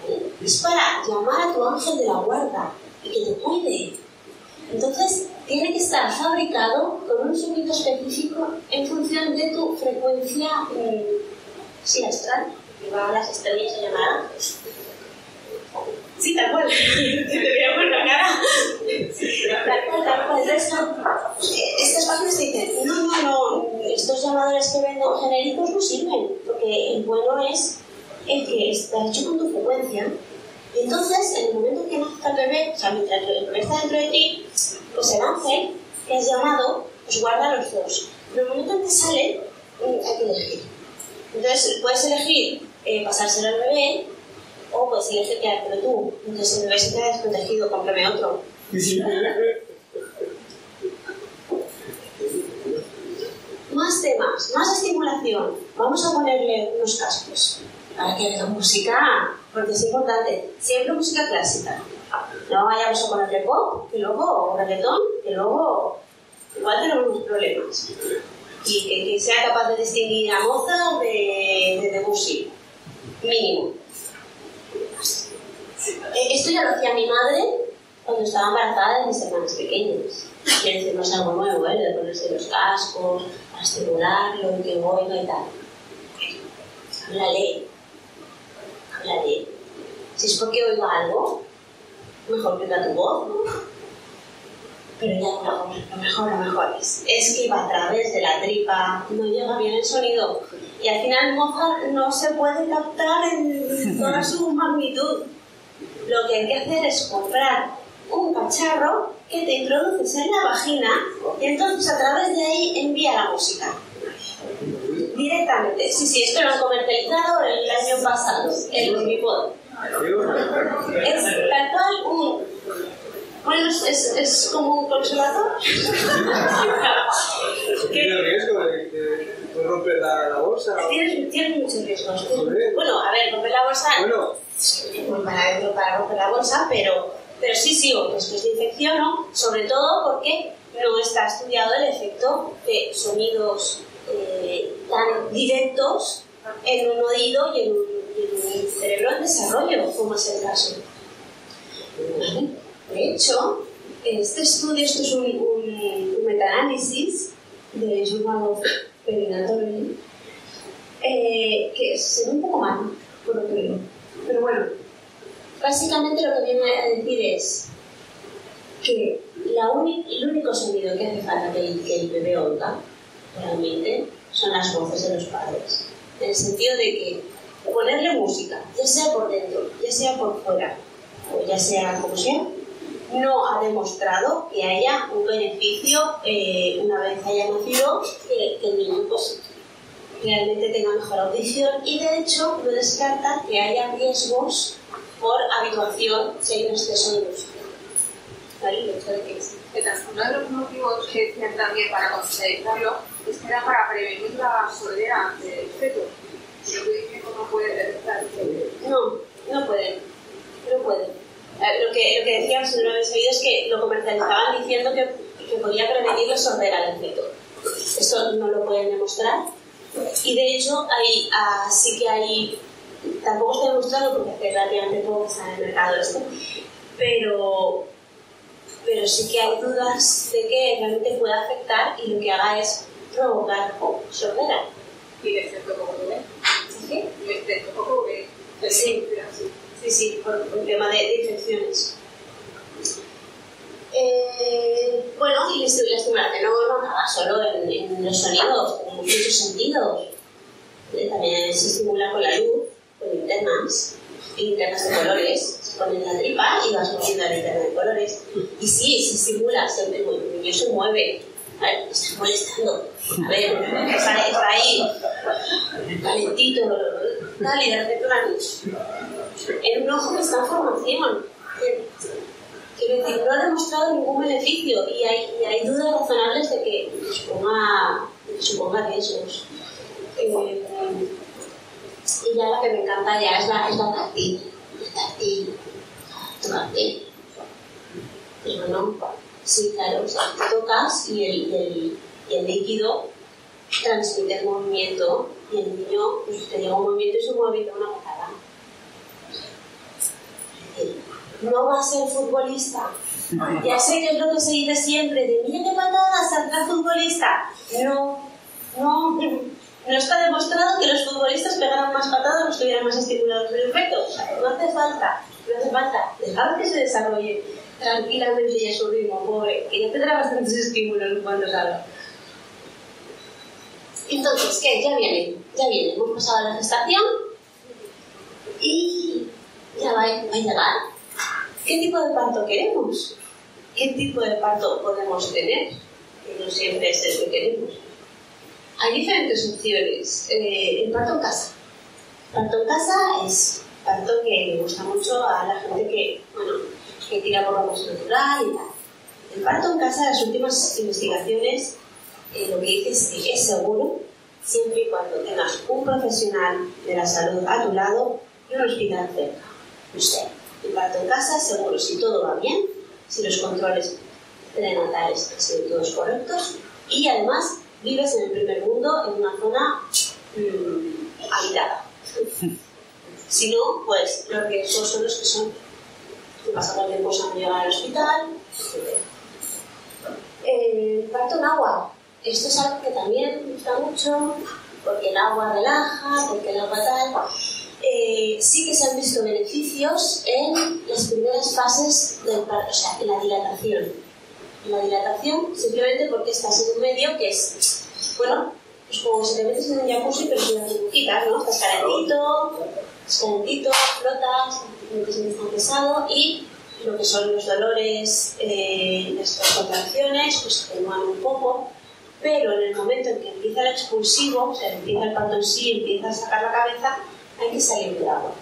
¿Eh? Es para llamar a tu ángel de la guarda y que te cuide. Entonces, tiene que estar fabricado con un sonido específico en función de tu frecuencia sí, astral, que va a las estrellas a llamar ángeles. Sí, tal cual. Te veíamos la cara. El resto, estas páginas te dicen, no, no, no, estos llamadores que vendo genéricos no sirven, porque el vuelo es el que está hecho con tu frecuencia. Y entonces, en el momento que nazca el bebé, o sea, mientras el bebé está dentro de ti, pues el ángel que has llamado, pues guarda los dos. Pero en el momento en que sale, hay que elegir. Entonces, puedes elegir eh, pasárselo al bebé, o puedes elegir quedártelo tú. Entonces, si el bebé se queda desprotegido, cómprame otro. Más temas, más estimulación. Vamos a ponerle unos cascos para que haya música, porque es importante. Siempre música clásica. No vayamos a ponerle pop, que luego, o reggaetón, que luego igual tenemos unos problemas. Y que, que sea capaz de distinguir a Mozart de, de Debussy, mínimo. Esto ya lo hacía mi madre cuando estaba embarazada de mis hermanos pequeños. Quiero decir, no es algo nuevo, ¿eh? De ponerse los cascos, a estimularlo, que vuelva y tal. Háblale. Háblale. Si es porque oigo algo, mejor que da tu voz, ¿no? Pero ya no, lo mejor, lo mejor es. Es que va a través de la tripa, no llega bien el sonido. Y al final Mozart no se puede captar en toda su magnitud. Lo que hay que hacer es comprar un cacharro que te introduces en la vagina y entonces a través de ahí envía la música. Directamente. Sí, sí, esto lo han comercializado el año pasado, el Unipod. Es tal cual un... Bueno, es, es, es como un consolador. ¿Tiene riesgo de, de romper la, la bolsa? Tienes, tienes muchos riesgos. Bueno, a ver, romper la bolsa... Bueno. Muy para, para romper la bolsa, pero... Pero sí, sí, después de infección, ¿no? Sobre todo porque no está estudiado el efecto de sonidos eh, tan directos en un oído y en un, en un cerebro en desarrollo, como es el caso. De hecho, este estudio, esto es un, un, un metaanálisis de Journal of Perinatology, eh, que se ve un poco mal, por lo que digo. Pero bueno. Básicamente lo que viene a decir es que la el único sonido que hace falta que el, que el bebé oiga realmente son las voces de los padres. En el sentido de que ponerle música, ya sea por dentro, ya sea por fuera, o ya sea como sea, no ha demostrado que haya un beneficio eh, una vez haya nacido eh, que el niño pues, realmente tenga mejor audición y de hecho no descarta que haya riesgos por habituación, si hay un exceso de luz. ¿Vale? De tan uno de los motivos que decían también para concientizarlo es que era para prevenir la sordera del feto. Yo dije que no puede detectar. No, no puede. No puede. Lo que, lo que decíamos en uno de los vídeos es que lo comercializaban diciendo que, que podía prevenir la sordera del feto. Esto no lo pueden demostrar. Y de hecho, hay, ah, sí que hay. Tampoco está demostrado porque hace relativamente poco está en el mercado esto, pero, pero sí que hay dudas de que realmente pueda afectar y lo que haga es provocar oh, sordera. Y de cierto poco bebé. ¿Sí? Y de poco bebé. Sí, sí, sí, por un tema de, de infecciones. Eh, bueno, y la estimulación no nada solo en, en los sonidos, en muchos sentidos. También se estimula con la luz. Con linternas, linternas de colores, se ponen la tripa y vas moviendo la linterna de colores. Y sí, se simula, siempre el niño se mueve, ¿vale? Está molestando. A ver, está, está ahí, calentito, tal y de repente una en un ojo que está en formación. Quiero decir, no ha demostrado ningún beneficio y hay, y hay dudas razonables de que suponga, suponga riesgos. Eh, Y ya la que me encanta ya es la, es la tartilla, la tartilla, tocarte. Pero no, sí, claro, o sea, te tocas y el, el, el líquido transmite el movimiento y el niño pues, te llega un movimiento y se mueve de una patada. No va a ser futbolista. Ya sé que es lo que se dice siempre, de mira qué patada, saldrá futbolista. No, no. No está demostrado que los futbolistas pegaran más patadas o estuvieran más estimulados del feto. No hace falta, no hace falta. Dejad que se desarrolle. tranquilamente y a su ritmo, pobre, que ya tendrá bastantes estímulos cuando salga. Entonces, ¿qué? Ya viene, ya viene, hemos pasado la gestación y ya va, va a llegar. ¿Qué tipo de parto queremos? ¿Qué tipo de parto podemos tener? Que no siempre es el que queremos. Hay diferentes opciones. Eh, el parto en casa. Parto en casa es parto que le gusta mucho a la gente que, bueno, que tira por la cosa natural y tal. El parto en casa, las últimas investigaciones, eh, lo que dice es que es seguro siempre y cuando tengas un profesional de la salud a tu lado y un hospital cerca. No sé, el parto en casa es seguro si todo va bien, si los controles prenatales han sido todos correctos y además vives en el primer mundo en una zona mmm, habitada. Si no, pues lo que son, son los que son que pasa cualquier cosa al llegar al hospital, etcétera. Eh, parto en agua. Esto es algo que también me gusta mucho, porque el agua relaja, porque el agua tal. Eh, sí que se han visto beneficios en las primeras fases del parto, o sea, en la dilatación. En la dilatación, simplemente porque estás en un medio que es, bueno, pues como si te metes en un jacuzzi, pero sin las burbujitas, ¿no? Estás calentito, estás calentito, flotas, no te sientes tan pesado y lo que son los dolores, eh, las contracciones, pues te mueven un poco. Pero en el momento en que empieza el expulsivo, o sea, empieza el parto en sí, empieza a sacar la cabeza, hay que salir del agua.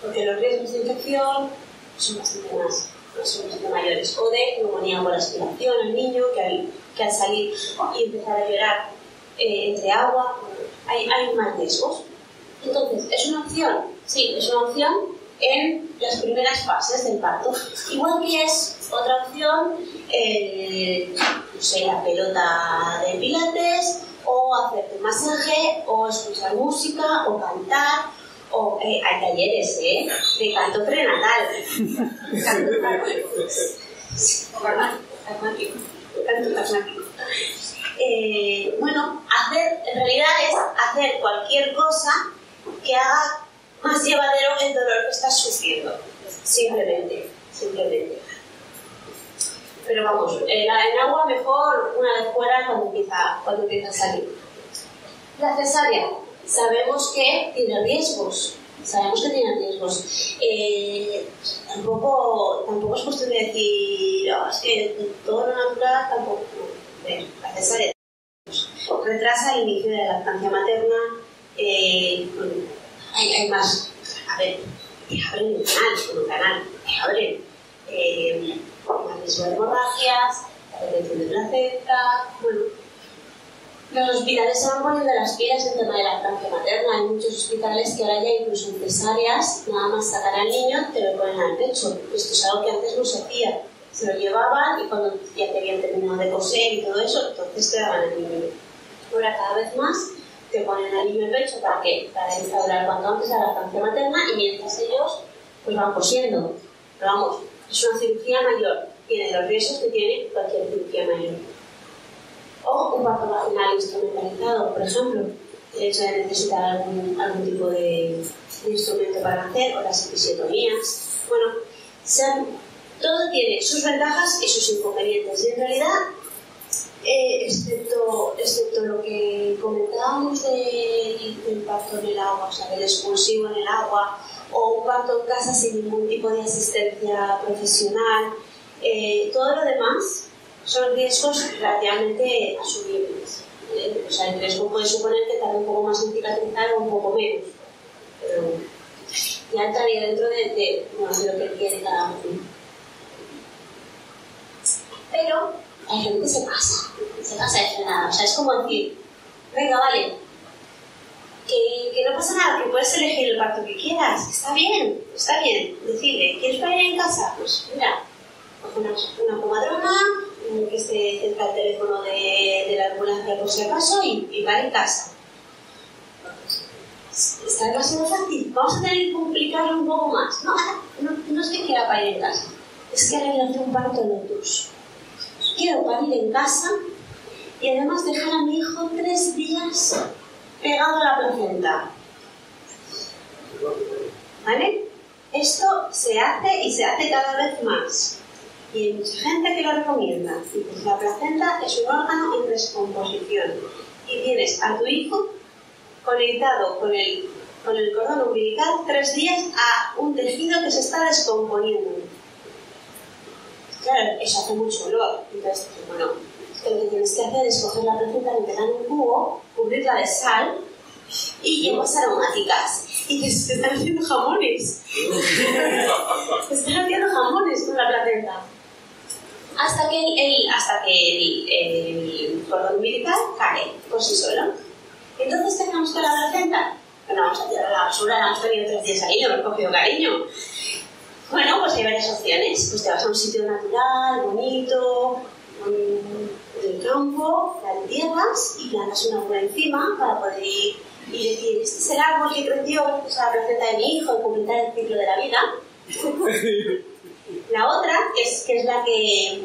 Porque los riesgos de infección son bastante más, son bastante mayores. O de neumonía por aspiración, el niño que al, que al salir y empezar a llorar eh, entre agua, hay, hay más riesgos. Entonces, ¿es una opción? Sí, es una opción en las primeras fases del parto. Igual que es otra opción, eh, no sé, la pelota de pilates, o hacerte un masaje, o escuchar música, o cantar, o eh, hay talleres, ¿eh? De canto prenatal. Canto pragmático. Canto pragmático. Eh, bueno, hacer, en realidad es hacer cualquier cosa que haga más llevadero el dolor que estás sufriendo. Simplemente, simplemente. Pero vamos, en agua mejor una vez fuera cuando empieza, cuando empieza a salir. La cesárea, sabemos que tiene riesgos, sabemos que tiene riesgos. Eh, tampoco, tampoco es cuestión de decir, oh, es que todo lo natural tampoco. Bueno, la cesárea retrasa el inicio de la lactancia materna, eh, hay, hay más, a ver, te abren el canal, con un canal, te abren. Eh, más riesgo de hemorragias, la detección de placenta, bueno. Los hospitales se van poniendo las pilas en tema de lactancia materna. Hay muchos hospitales que ahora ya incluso en cesáreas, nada más sacar al niño, te lo ponen al pecho. Esto es algo que antes no se hacía. Se lo llevaban y cuando ya te habían terminado de coser y todo eso, entonces te daban al niño. Ahora cada vez más te ponen al niño el pecho para que para instaurar cuanto antes la lactancia materna y mientras ellos pues van cosiendo. Pero vamos, es una cirugía mayor, tiene los riesgos que tiene cualquier cirugía mayor. O un parto vaginal instrumentalizado, por ejemplo, el hecho de necesitar algún, algún tipo de instrumento para hacer, o las episiotomías. Bueno, sean, todo tiene sus ventajas y sus inconvenientes. Y en realidad, eh, excepto, excepto lo que comentábamos del, del parto en el agua, o sea, del expulsivo en el agua, o un parto en casa sin ningún tipo de asistencia profesional, eh, todo lo demás son riesgos relativamente asumibles. ¿Eh? O sea, el riesgo puede suponer que tarde un poco más en cicatrizar o un poco menos, pero ya entraría dentro de, de, bueno, de lo que quiere cada uno. Pero hay gente que se pasa, se pasa de frenada. O sea, es como decir, venga, vale, Que, que no pasa nada, que puedes elegir el parto que quieras, está bien, está bien, decide, ¿quieres parir en casa? Pues mira, coge una, una comadrona, que esté cerca el teléfono de, de la ambulancia por si acaso y, y para en casa. Está demasiado fácil, vamos a tener que complicarlo un poco más. No, no, no es que quiera parir en casa, es que ahora quiero hacer un parto en Lotus. Quiero parir en casa y además dejar a mi hijo tres días pegado a la placenta. ¿Vale? Esto se hace y se hace cada vez más. y hay mucha gente que lo recomienda. Y pues la placenta es un órgano en descomposición y tienes a tu hijo conectado con el, con el cordón umbilical tres días a un tejido que se está descomponiendo. Claro, eso hace mucho olor. Entonces, bueno, lo que tienes que hacer es coger la placenta, meterla en un cubo, cubrirla de sal y yemas aromáticas. Y les se están haciendo jamones. Se están haciendo jamones con la placenta. Hasta que el, el, hasta que el, el cordón umbilical cae por sí solo. Entonces, ¿qué hacemos con la placenta? Bueno, vamos a tirar la basura, la hemos tenido tres días ahí, no me he cogido cariño. Bueno, pues hay varias opciones. Pues te vas a un sitio natural, bonito, del campo, la entierras y plantas una por encima para poder ir y decir, este es el árbol que creció, o sea, la placenta de mi hijo, y completar el ciclo de la vida. La otra, que es, que es la que,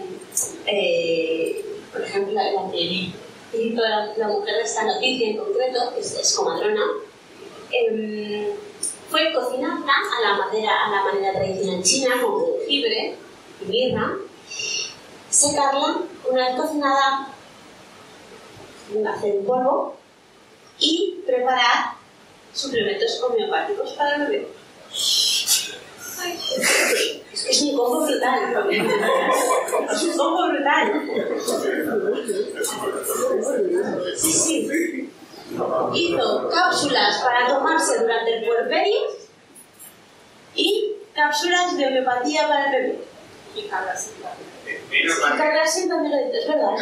eh, por ejemplo, la, la que hizo la, la mujer de esta noticia en concreto, que es, es comadrona, eh, fue cocinarla a la madera, a la manera tradicional china, con jengibre y mirra, secarla, una vez cocinada, hacer un polvo y preparar suplementos homeopáticos para el bebé. Ay, es, es un combo brutal. Es un combo brutal. Sí, sí. Hizo cápsulas para tomarse durante el puerperio y cápsulas de homeopatía para el bebé. Y Carlos siempre me lo dices, ¿verdad?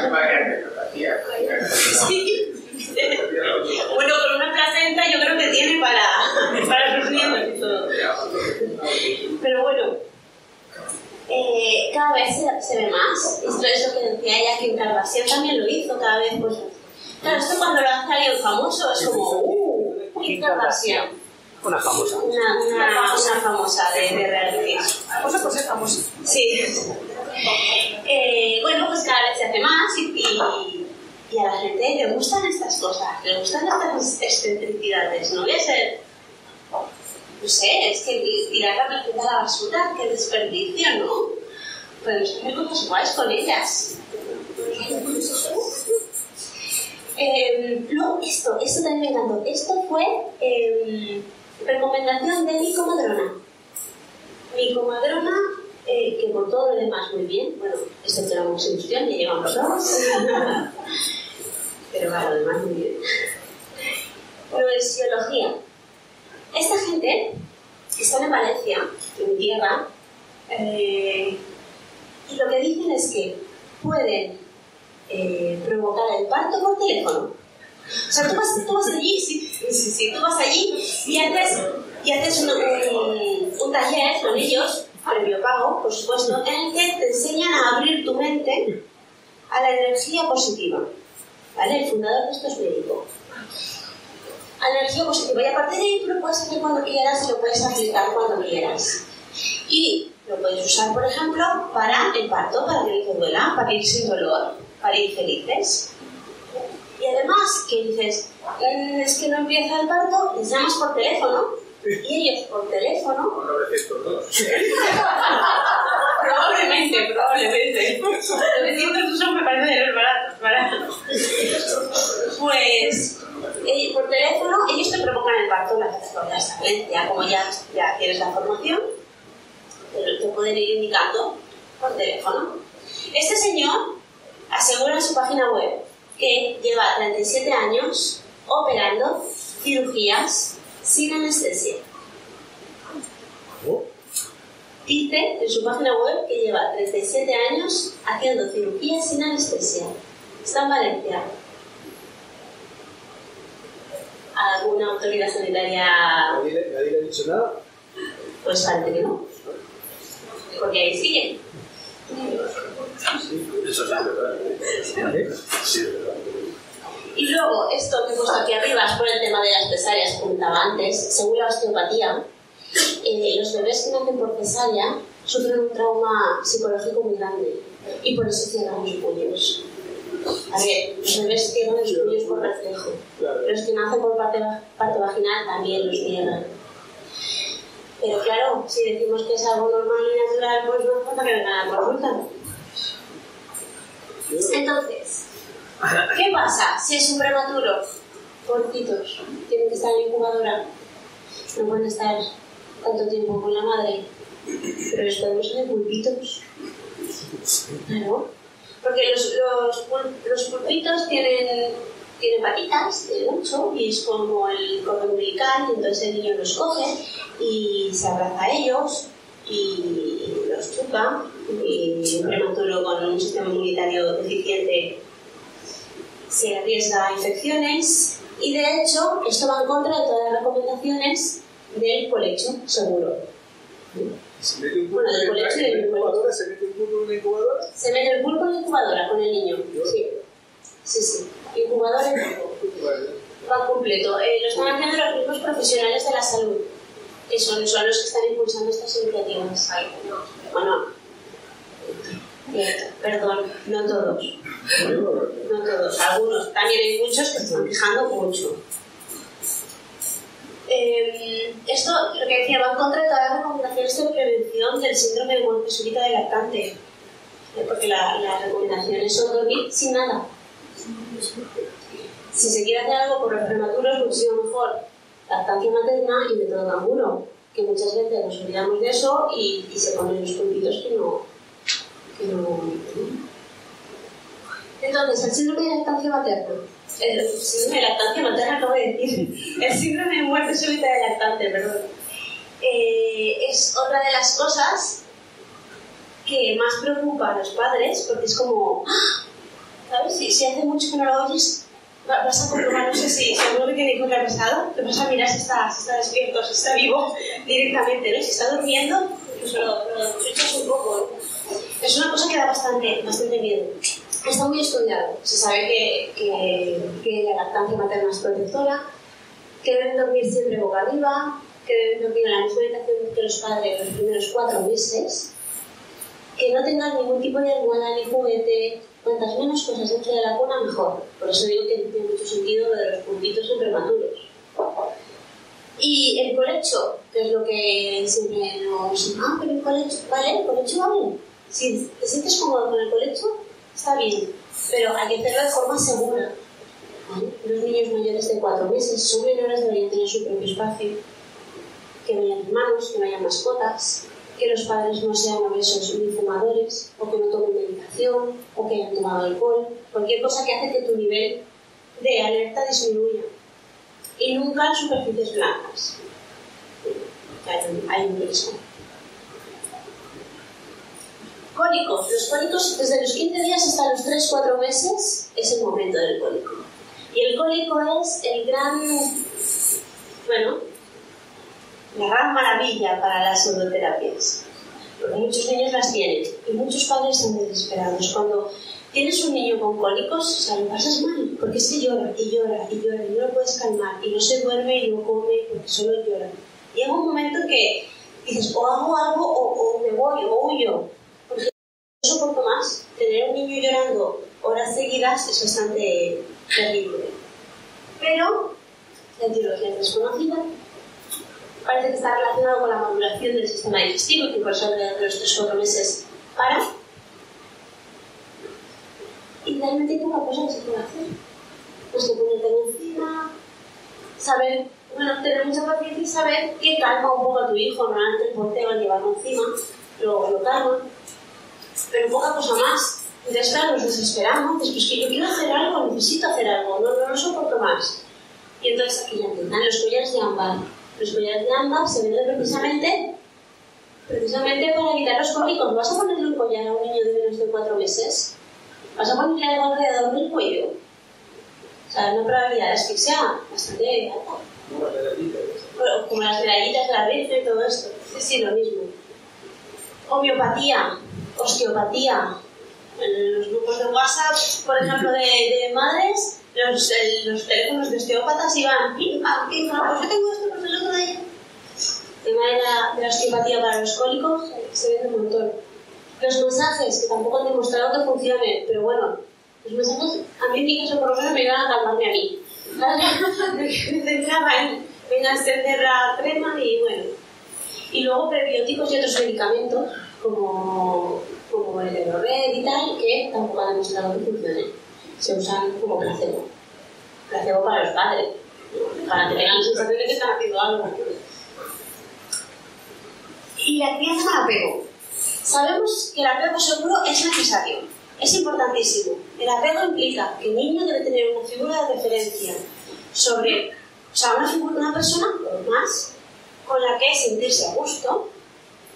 Sí. Bueno, con una placenta yo creo que tiene para, para sus niños y todo. Pero bueno, eh, cada vez se, se ve más. Esto es lo que decía ella, que en Carvajal también lo hizo cada vez. Pues, claro, esto cuando lo han salido famoso es como, ¡uh! ¡Qué fantasía! Una famosa. Una, una, una famosa de, de reality. Famosa por ser famosa. Sí. Eh, bueno, pues cada vez se hace más y, y, y a la gente le gustan estas cosas, le gustan estas excentricidades. No voy a ser. No sé, es que tirar la placenta a la basura, qué desperdicio, ¿no? Podemos hacer cosas guays con ellas. Eh, luego, esto, esto también me encantó. Esto fue eh, recomendación de mi comadrona. Mi comadrona, eh, que por todo lo demás muy bien, bueno, excepto la constitución, ya llevamos dos. Pero claro, lo demás muy bien. Noesiología. Esta gente está en Valencia, en tierra, eh, y lo que dicen es que pueden Eh, provocar el parto por teléfono. O sea, tú vas, tú vas allí, sí, sí, sí, tú vas allí y haces, y haces un, un, un taller con ellos, previo pago, por supuesto, en el que te enseñan a abrir tu mente a la energía positiva. ¿Vale? El fundador de esto es médico. A la energía positiva. Y a partir de ahí tú lo puedes hacer cuando quieras y lo puedes aplicar cuando quieras. Y lo puedes usar, por ejemplo, para el parto, para que no te duela, para ir sin dolor, para ir felices. Y además, que dices, es que no empieza el parto, les llamas por teléfono, y ellos por teléfono... probablemente, probablemente. novecientos dos me parece de los baratos, baratos. Pues, eh, por teléfono, ellos te provocan el parto, la haces ya, como ya, ya tienes la formación, pero te pueden ir indicando por teléfono. Este señor asegura en su página web que lleva treinta y siete años operando cirugías sin anestesia. Dice en su página web que lleva treinta y siete años haciendo cirugías sin anestesia. Está en Valencia. ¿Alguna autoridad sanitaria? ¿Nadie le ha dicho nada? Pues parece que no. Porque ahí sigue. Sí, eso es verdad. Sí, es verdad. Y luego, esto que he puesto aquí arriba es por el tema de las cesáreas, comentaba antes. Según la osteopatía, eh, los bebés que nacen por cesárea sufren un trauma psicológico muy grande y por eso cierran los puños. A ver, los bebés cierran los puños por reflejo. Los que nacen por parte, parte vaginal también los cierran. Pero claro, si decimos que es algo normal y natural, pues no importa que venga la consulta. Entonces, ¿qué pasa si es un prematuro? Cortitos, tienen que estar en la incubadora. No pueden estar tanto tiempo con la madre, pero les podemos hacer pulpitos. Claro, porque los, los, pul los pulpitos tienen, tienen patitas de mucho y es como el cordón umbilical, y entonces el niño los coge y se abraza a ellos y los chupa. Y un prematuro con un sistema inmunitario deficiente se arriesga a infecciones, y de hecho esto va en contra de todas las recomendaciones del colecho seguro. ¿Se mete un pulpo bueno, del colecho y del incubadora? ¿Se mete un pulpo en la incubadora? Se mete el pulpo en la incubadora con el niño. Sí, sí, sí. Incubadora y pulpo. Va completo. Eh, lo están haciendo los mismos profesionales de la salud, que son, son los que están impulsando estas iniciativas. Bueno. Perdón, no todos. No todos, algunos. También hay muchos que se están quejando mucho. Eh, esto, lo que decía, va en contra de todas las recomendaciones de prevención del síndrome de muerte súbita del lactante. Porque la, las recomendaciones son dormir sin nada. Si se quiere hacer algo por los prematuros, muchísimo mejor lactancia materna y método Canguro, que muchas veces nos olvidamos de eso y, y se ponen los puntitos que no. Entonces, el síndrome de lactancia materna, el síndrome de lactancia materna acabo de decir, el síndrome de muerte súbita de lactante, perdón, eh, es otra de las cosas que más preocupa a los padres, porque es como, ¿sabes? Si, si hace mucho que no lo oyes, vas a comprobar, no sé si seguro que tiene que encontrar pesado, te vas a mirar si está, si está despierto, si está vivo directamente, ¿no? Si está durmiendo, pues lo, lo, lo echas un poco, ¿no? Es una cosa que da bastante, bastante miedo. Está muy estudiado. Se sabe que, que, que la lactancia materna es protectora, que deben dormir siempre boca arriba, que deben dormir en la misma habitación que los padres los primeros cuatro meses, que no tengan ningún tipo de almohada ni juguete. Cuantas menos cosas dentro de la cuna, mejor. Por eso digo que tiene mucho sentido lo de los puntitos en prematuros. Y el colecho, que es lo que siempre nos... Ah, pero el colecho, vale, el colecho va bien. Si te sientes cómodo con el colecho, está bien, pero hay que hacerlo de forma segura. ¿Vale? Los niños mayores de cuatro meses, son menores, deberían tener su propio espacio, que no hayan hermanos, que no haya mascotas, que los padres no sean obesos ni fumadores, o que no tomen medicación, o que hayan tomado alcohol, cualquier cosa que hace que tu nivel de alerta disminuya. Y nunca en superficies blancas. Hay, hay un riesgo. Cólico. Los cólicos, desde los quince días hasta los tres a cuatro meses, es el momento del cólico. Y el cólico es el gran... Bueno, la gran maravilla para las pseudoterapias. Porque muchos niños las tienen. Y muchos padres están desesperados. Cuando tienes un niño con cólicos, o sea, lo pasas mal, porque es que llora, y llora, y llora, y no lo puedes calmar, y no se duerme, y no come, porque solo llora. Llega un momento que dices, o hago algo, o, o me voy, o huyo, porque no soporto más. Tener un niño llorando horas seguidas es bastante terrible. Pero la etiología es desconocida. Parece que está relacionado con la modulación del sistema digestivo, que por eso alrededor de los tres a cuatro meses para... Y realmente hay poca cosa que se puede hacer. Pues que ponerte encima, saber, bueno, tener mucha paciencia y saber que calma un poco a tu hijo. Normalmente el porteo al llevarlo encima, lo, lo calma, pero poca cosa más. Entonces, claro, nos desesperamos, después que yo quiero hacer algo, necesito hacer algo, no, no lo soporto más. Y entonces aquí ya empiezan los collares de ámbar. Los collares de ámbar se venden precisamente, precisamente para evitar los cólicos. ¿Vas a ponerle un collar a un niño de menos de cuatro meses? Vas a ponerle algo alrededor del cuello. O sea, una probabilidad de asfixia bastante alta. Como las medallitas. Bueno, como las medallitas de la vez y todo esto. Es sí, lo mismo. Homeopatía, osteopatía. En los grupos de WhatsApp, por ejemplo, de, de madres, los, el, los teléfonos de osteópatas iban pim, pam, pim, pam. Pues yo tengo esto, pues el otro día. El tema de la, de la osteopatía para los cólicos se vende un montón. Los masajes, que tampoco han demostrado que funcionen, pero bueno, los masajes a mí en mi caso por lo menos me iban a calmarme a mí. Me centraba en, venga, se encerra crema y bueno. y luego prebióticos y otros medicamentos como, como el Elored y tal, que tampoco ha demostrado que funcione. Se usan como placebo. Placebo para los padres, para que tengan la sensación de que están haciendo algo. Y la crianza con apego. Sabemos que el apego seguro es necesario, es importantísimo. El apego implica que el niño debe tener una figura de referencia sobre, o sea, una figura, una persona o más con la que sentirse a gusto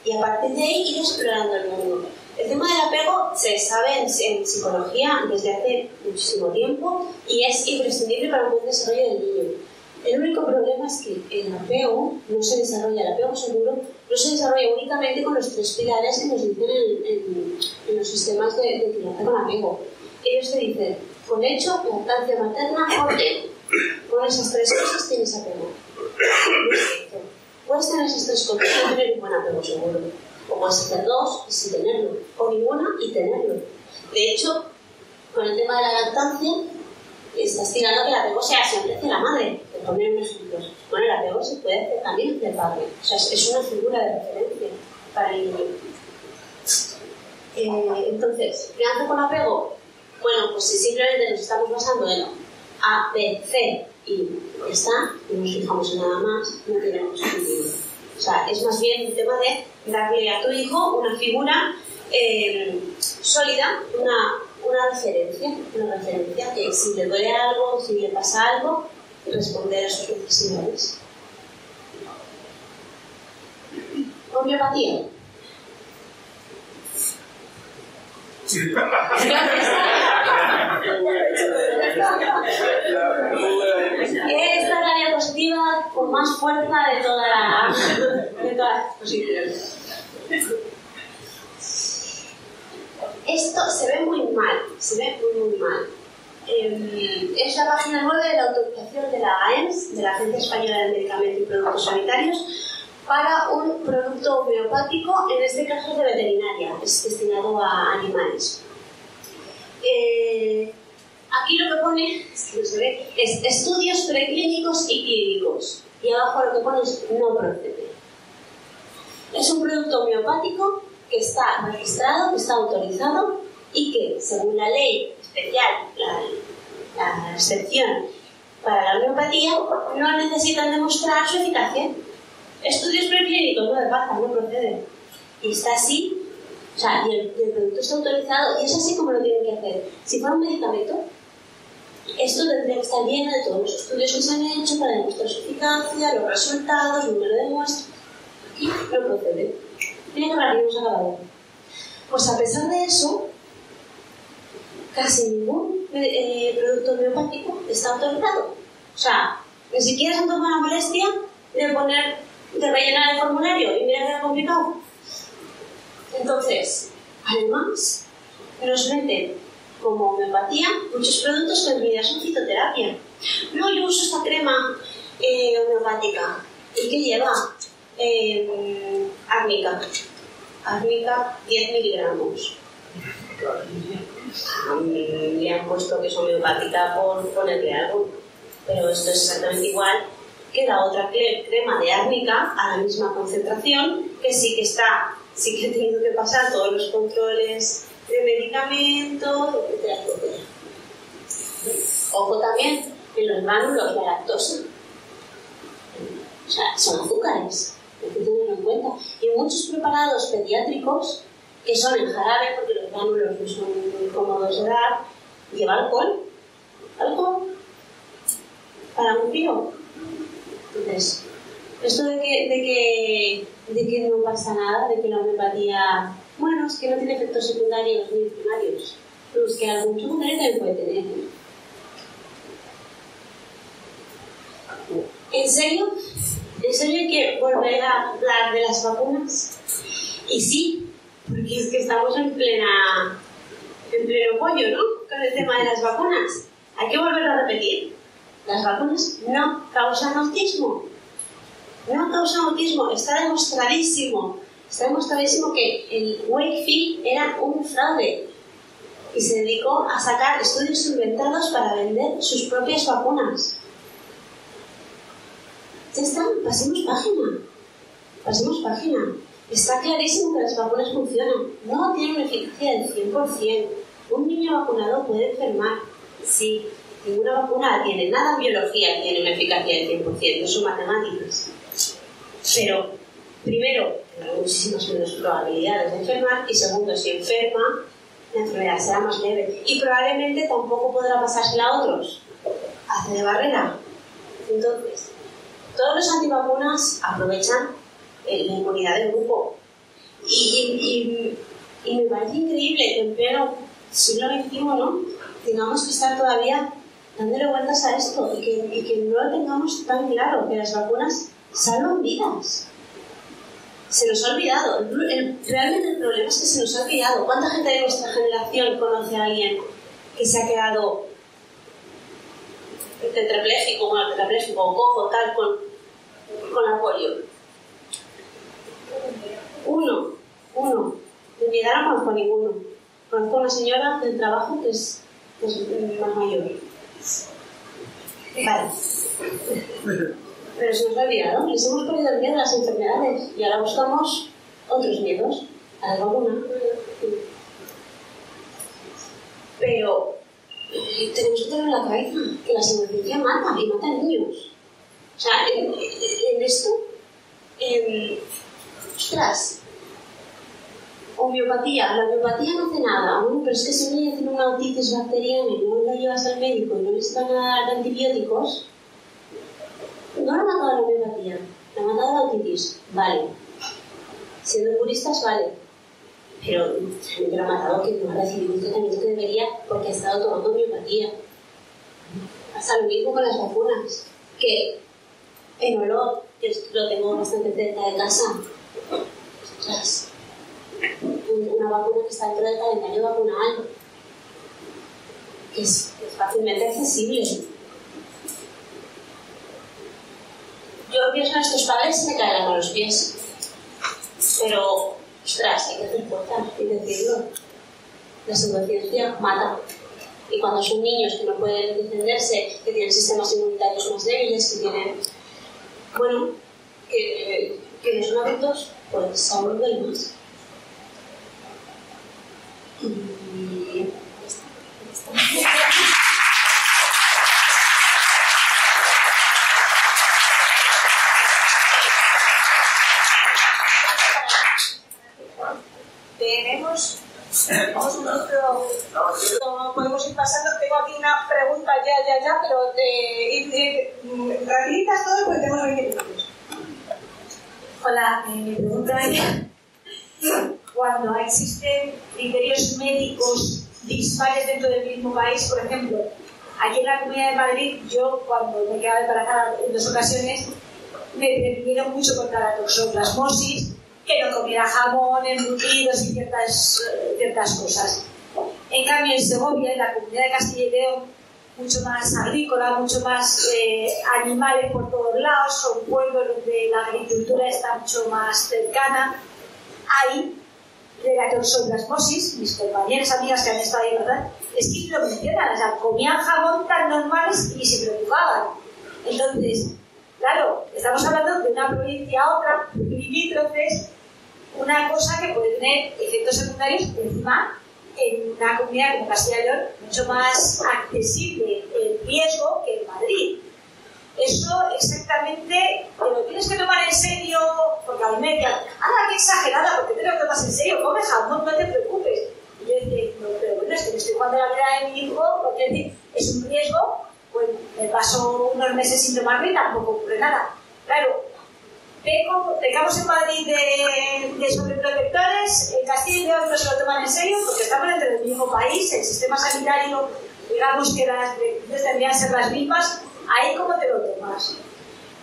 y a partir de ahí ir explorando el mundo. El tema del apego se sabe en, en psicología desde hace muchísimo tiempo y es imprescindible para un buen desarrollo del niño. El único problema es que el apego no se desarrolla, el apego seguro no se desarrolla únicamente con los tres pilares que nos dicen en, en, en los sistemas de, de crianza con apego. Ellos te dicen, con hecho, lactancia materna, apego. Con esas tres cosas tienes apego. Perfecto. Puedes tener esas tres cosas y tener un buen apego seguro. O puedes hacer dos y sin tenerlo. O ninguna y tenerlo. De hecho, con el tema de la lactancia, estás tirando que el apego sea siempre hacia la madre. Te ponen unos ejemplos. Bueno, el apego se puede hacer también del padre. O sea, es una figura de referencia para el niño. Eh, entonces, crianza con apego. Bueno, pues si simplemente nos estamos basando en A, B, C y ya está, no nos fijamos en nada más, no tiene mucho sentido. O sea, es más bien un tema de darle a tu hijo una figura eh, sólida, una, una referencia, una referencia que si le duele algo, si le pasa algo, responder a sus necesidades. Homeopatía. Esta es la diapositiva con más fuerza de toda la, de todas las exposiciones. Esto se ve muy mal, se ve muy muy mal. Eh, es la página nueve de la autorización de la A E M S, de la Agencia Española de Medicamentos y Productos Sanitarios, para un producto homeopático, en este caso de veterinaria, es destinado a animales. Eh, aquí lo que pone, es que no se ve, es estudios preclínicos y clínicos, y abajo lo que pone es no procede. Es un producto homeopático que está registrado, que está autorizado y que, según la ley especial, la, la excepción para la homeopatía, no necesitan demostrar su eficacia. Estudios preclínicos, no de pasta, no procede. Y está así, o sea, y el, el producto está autorizado, y es así como lo tienen que hacer. Si fuera un medicamento, esto tendría que estar lleno de todos los estudios que se han hecho para demostrar su eficacia, los resultados, el número de muestras. Aquí no procede. Tiene que habernos acabado. Pues a pesar de eso, casi ningún eh, producto homeopático está autorizado. O sea, ni siquiera se han tomado la molestia de poner, de rellenar el formulario, y mira que era complicado. Entonces, además, nos meten como homeopatía muchos productos que en realidad son fitoterapia. No, yo uso esta crema eh, homeopática. ¿Y qué lleva? Eh, árnica. Árnica diez miligramos. A mí me han puesto que es homeopática por ponerle algo, pero esto es exactamente igual que la otra crema de árnica a la misma concentración, que sí que está, sí que ha tenido que pasar todos los controles de medicamentos, etcétera, etcétera. Ojo también en los gránulos, la lactosa. O sea, son azúcares, hay que tenerlo en cuenta. Y muchos preparados pediátricos, que son en jarabe, porque los gránulos no son muy cómodos de dar, lleva alcohol. Alcohol. Para un frío. Entonces, esto de que, de, que, de que no pasa nada, de que la homeopatía, bueno, es que no tiene efectos secundarios ni primarios, pero es que algún secundario también puede tener. ¿En serio? ¿En serio hay que volver a hablar de las vacunas? Y sí, porque es que estamos en plena, en pleno pollo, ¿no? Con el tema de las vacunas. Hay que volverlo a repetir. Las vacunas no causan autismo. No causan autismo. Está demostradísimo. Está demostradísimo que el Wakefield era un fraude y se dedicó a sacar estudios inventados para vender sus propias vacunas. Ya está, pasemos página. pasemos página. Está clarísimo que las vacunas funcionan. No tienen eficacia del cien por cien. Un niño vacunado puede enfermar. Sí, ninguna vacuna tiene nada en biología, tiene una eficacia del cien por cien, no son matemáticas. Pero, primero, hay muchísimas menos probabilidades de enfermar, y segundo, si enferma, la enfermedad será más leve. Y probablemente tampoco podrá pasársela a otros. Hace de barrera. Entonces, todos los antivacunas aprovechan la inmunidad del grupo. Y, y, y me parece increíble que en pleno siglo veintiuno, ¿no?, tengamos que estar todavía dándole vueltas a esto y que, y que no lo tengamos tan claro, que las vacunas salvan vidas. Se nos ha olvidado. El, el, realmente el problema es que se nos ha olvidado. ¿Cuánta gente de nuestra generación conoce a alguien que se ha quedado tetrapléjico, bueno, tetrapléjico o cojo, tal, con, con la polio? Uno, uno. De mi edad no conozco a ninguno. Conozco a una señora del trabajo que es, que es más mayor. Vale. Pero se nos ha olvidado, les hemos perdido el miedo a las enfermedades y ahora buscamos otros miedos, a la vacuna. Pero tenemos que tener en la cabeza que la inmunidad mata y mata niños. O sea, en, en esto, en, ostras, homeopatía, la homeopatía no hace nada, ¿no? Pero es que si un niño tiene una otitis bacteriana y no la llevas al médico y no le están a antibióticos, no la ha matado la homeopatía, la ha matado la otitis, vale. Siendo puristas, vale. Pero también lo ha matado que no ha recibido un tratamiento que debería porque ha estado tomando homeopatía. Pasa lo mismo con las vacunas, que en olor, que lo tengo bastante cerca de casa, ostras, una vacuna que está dentro del calendario vacunal, que es fácilmente accesible. Yo pienso en estos padres y me caerán a los pies. Pero, ostras, hay que hacer fuerza y decirlo. La pseudociencia mata. Y cuando son niños que no pueden defenderse, que tienen sistemas inmunitarios más débiles, que tienen. Bueno, que, que no son adultos, pues aún duele más. Y ya está. Ya está. Tenemos, vamos un poquito, podemos ir pasando. Tengo aquí una pregunta ya, ya, ya, pero de rapiditas todas porque tenemos veinte minutos. Hola, eh, mi pregunta es, cuando existen criterios médicos dispares dentro del mismo país, por ejemplo, aquí en la Comunidad de Madrid, yo cuando me quedaba embarazada en dos ocasiones, me previeron mucho contra la toxoplasmosis, que no comiera jamón, embutidos y ciertas, ciertas cosas. En cambio, en Segovia, en la Comunidad de Castilla y León, mucho más agrícola, mucho más eh, animales por todos lados, son pueblos donde la agricultura está mucho más cercana. Ahí, de la toxoplasmosis, mis compañeras, amigas que han estado ahí, ¿verdad?, es que lo mencionan, o sea, comían jamón tan normales y se preocupaban. Entonces, claro, estamos hablando de una provincia a otra, limítrofes, una cosa que puede tener efectos secundarios, encima, en una comunidad como Castilla y León, mucho más accesible el riesgo que en Madrid. Eso exactamente te lo tienes que tomar en serio, porque a mí me decían, ¡ah, qué exagerada! ¿Por qué te lo tomas en serio? Come jamón, no te preocupes. Y yo decía, no, pero bueno, es que me estoy jugando la vida de mi hijo, porque es un riesgo. Pues me paso unos meses sin tomarlo y tampoco ocurre nada. Claro, pecamos en Madrid de, de sobreprotectores, en Castilla y León no se lo toman en serio porque estamos dentro del mismo país, el sistema sanitario, digamos que las directrices tendrían que ser las mismas. Ahí, ¿cómo te lo tomas?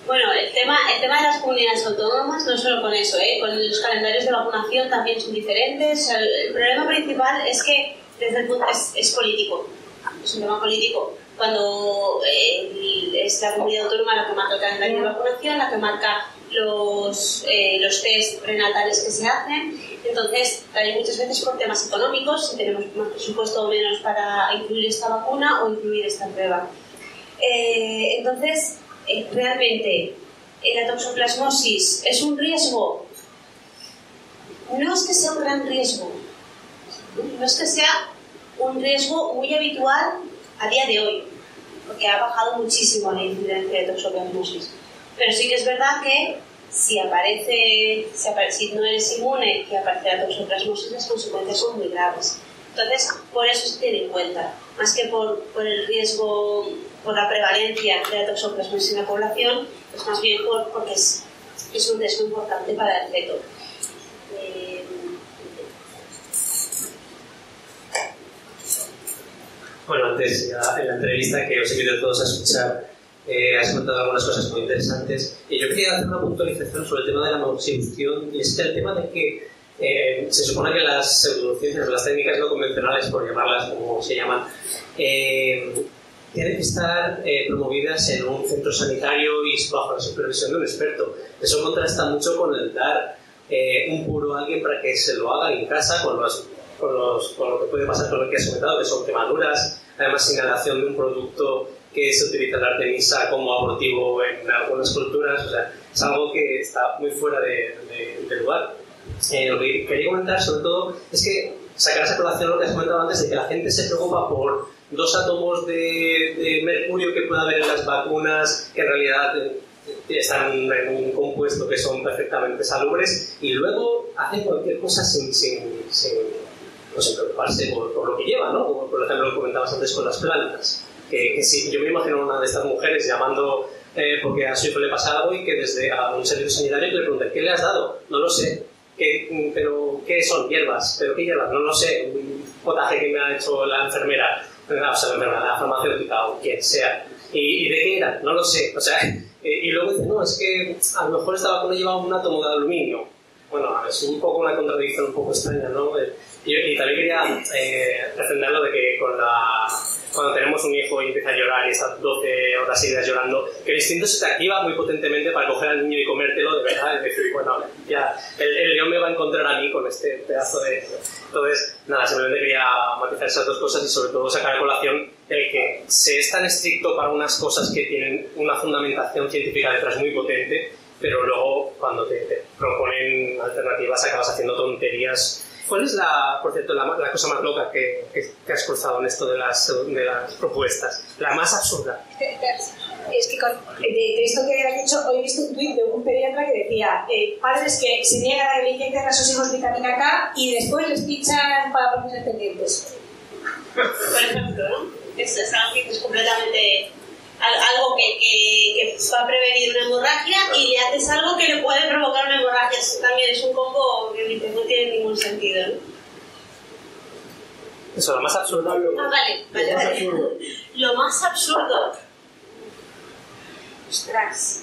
Bueno, el tema, el tema de las comunidades autónomas no solo con eso, ¿eh? Con los calendarios de vacunación también son diferentes. El, el problema principal es que desde el punto es, es político, es un tema político. Cuando eh, es la comunidad autónoma la que marca el calendario de vacunación, la que marca los, eh, los test prenatales que se hacen. Entonces, hay muchas veces por temas económicos, si tenemos más presupuesto o menos para incluir esta vacuna o incluir esta prueba. Eh, entonces, eh, realmente, la toxoplasmosis es un riesgo. No es que sea un gran riesgo, no es que sea un riesgo muy habitual a día de hoy, porque ha bajado muchísimo la incidencia de toxoplasmosis. Pero sí que es verdad que si aparece, si, aparece, si no eres inmune y aparece la toxoplasmosis, las consecuencias son muy graves. Entonces, por eso se tiene en cuenta, más que por, por el riesgo, por la prevalencia de la toxoplasmosis en la población, es más bien por, porque es, es un riesgo importante para el feto. Eh... Bueno, antes, ya en la entrevista que os invito a todos a escuchar, eh, has contado algunas cosas muy interesantes. Y yo quería hacer una puntualización sobre el tema de la moxibustión, y es el tema de que Eh, se supone que las pseudociencias o las técnicas no convencionales, por llamarlas como se llaman, eh, tienen que estar eh, promovidas en un centro sanitario y bajo la supervisión de un experto. Eso contrasta mucho con el dar eh, un puro a alguien para que se lo haga en casa, con, los, con, los, con lo que puede pasar con lo que has comentado, que son quemaduras, además inhalación de un producto que se utiliza la artemisa como abortivo en algunas culturas. O sea, es algo que está muy fuera de, de, de lugar. Eh, lo que quería comentar sobre todo es que sacar esa colación lo que has comentado antes, de que la gente se preocupa por dos átomos de, de mercurio que pueda haber en las vacunas, que en realidad eh, están en un compuesto que son perfectamente salubres, y luego hacen cualquier cosa sin, sin, sin, no sé, preocuparse por, por lo que lleva, ¿no? Como por ejemplo lo comentabas antes con las plantas, que, que si yo me imagino una de estas mujeres llamando eh, porque a su hijo le pasa algo y que desde a un servicio sanitario que le preguntan ¿qué le has dado? No lo sé. ¿Qué, pero qué son hierbas? ¿Pero qué hierbas? No lo sé, un potaje que me ha hecho la enfermera, o sea, la enfermera, la farmacéutica o quien sea. ¿Y, y de qué era? No lo sé. O sea, y luego dice, no, es que a lo mejor esta vacuna lleva un átomo de aluminio. Bueno, es un poco una contradicción un poco extraña, ¿no? Y, y también quería eh, refrendar lo de que con la, cuando tenemos un hijo y empieza a llorar y está doce horas seguidas llorando, que el instinto se te activa muy potentemente para coger al niño y comértelo, de verdad, es decir, bueno, ya, el, el león me va a encontrar a mí con este pedazo de... Entonces, nada, simplemente quería matizar esas dos cosas y sobre todo sacar a colación el que se es tan estricto para unas cosas que tienen una fundamentación científica detrás muy potente, pero luego cuando te, te proponen alternativas acabas haciendo tonterías. ¿Cuál es la, por cierto, la, la cosa más loca que, que, que has cruzado en esto de las, de las propuestas? La más absurda. Es que con, de, de esto que has dicho, hoy he visto un tuit de un pediatra que decía eh, padres que se niegan a que le inyecten a sus hijos vitamina K y después les pinchan para ponerse pendientes. Por ejemplo, ¿no? Eso es algo que es completamente... algo que, que, que va a prevenir una hemorragia y le haces algo que le puede provocar una hemorragia. Eso también es un combo que no tiene ningún sentido, ¿no? Eso, lo más absurdo. Ah, vale, vale, vale. Lo más absurdo. Ostras.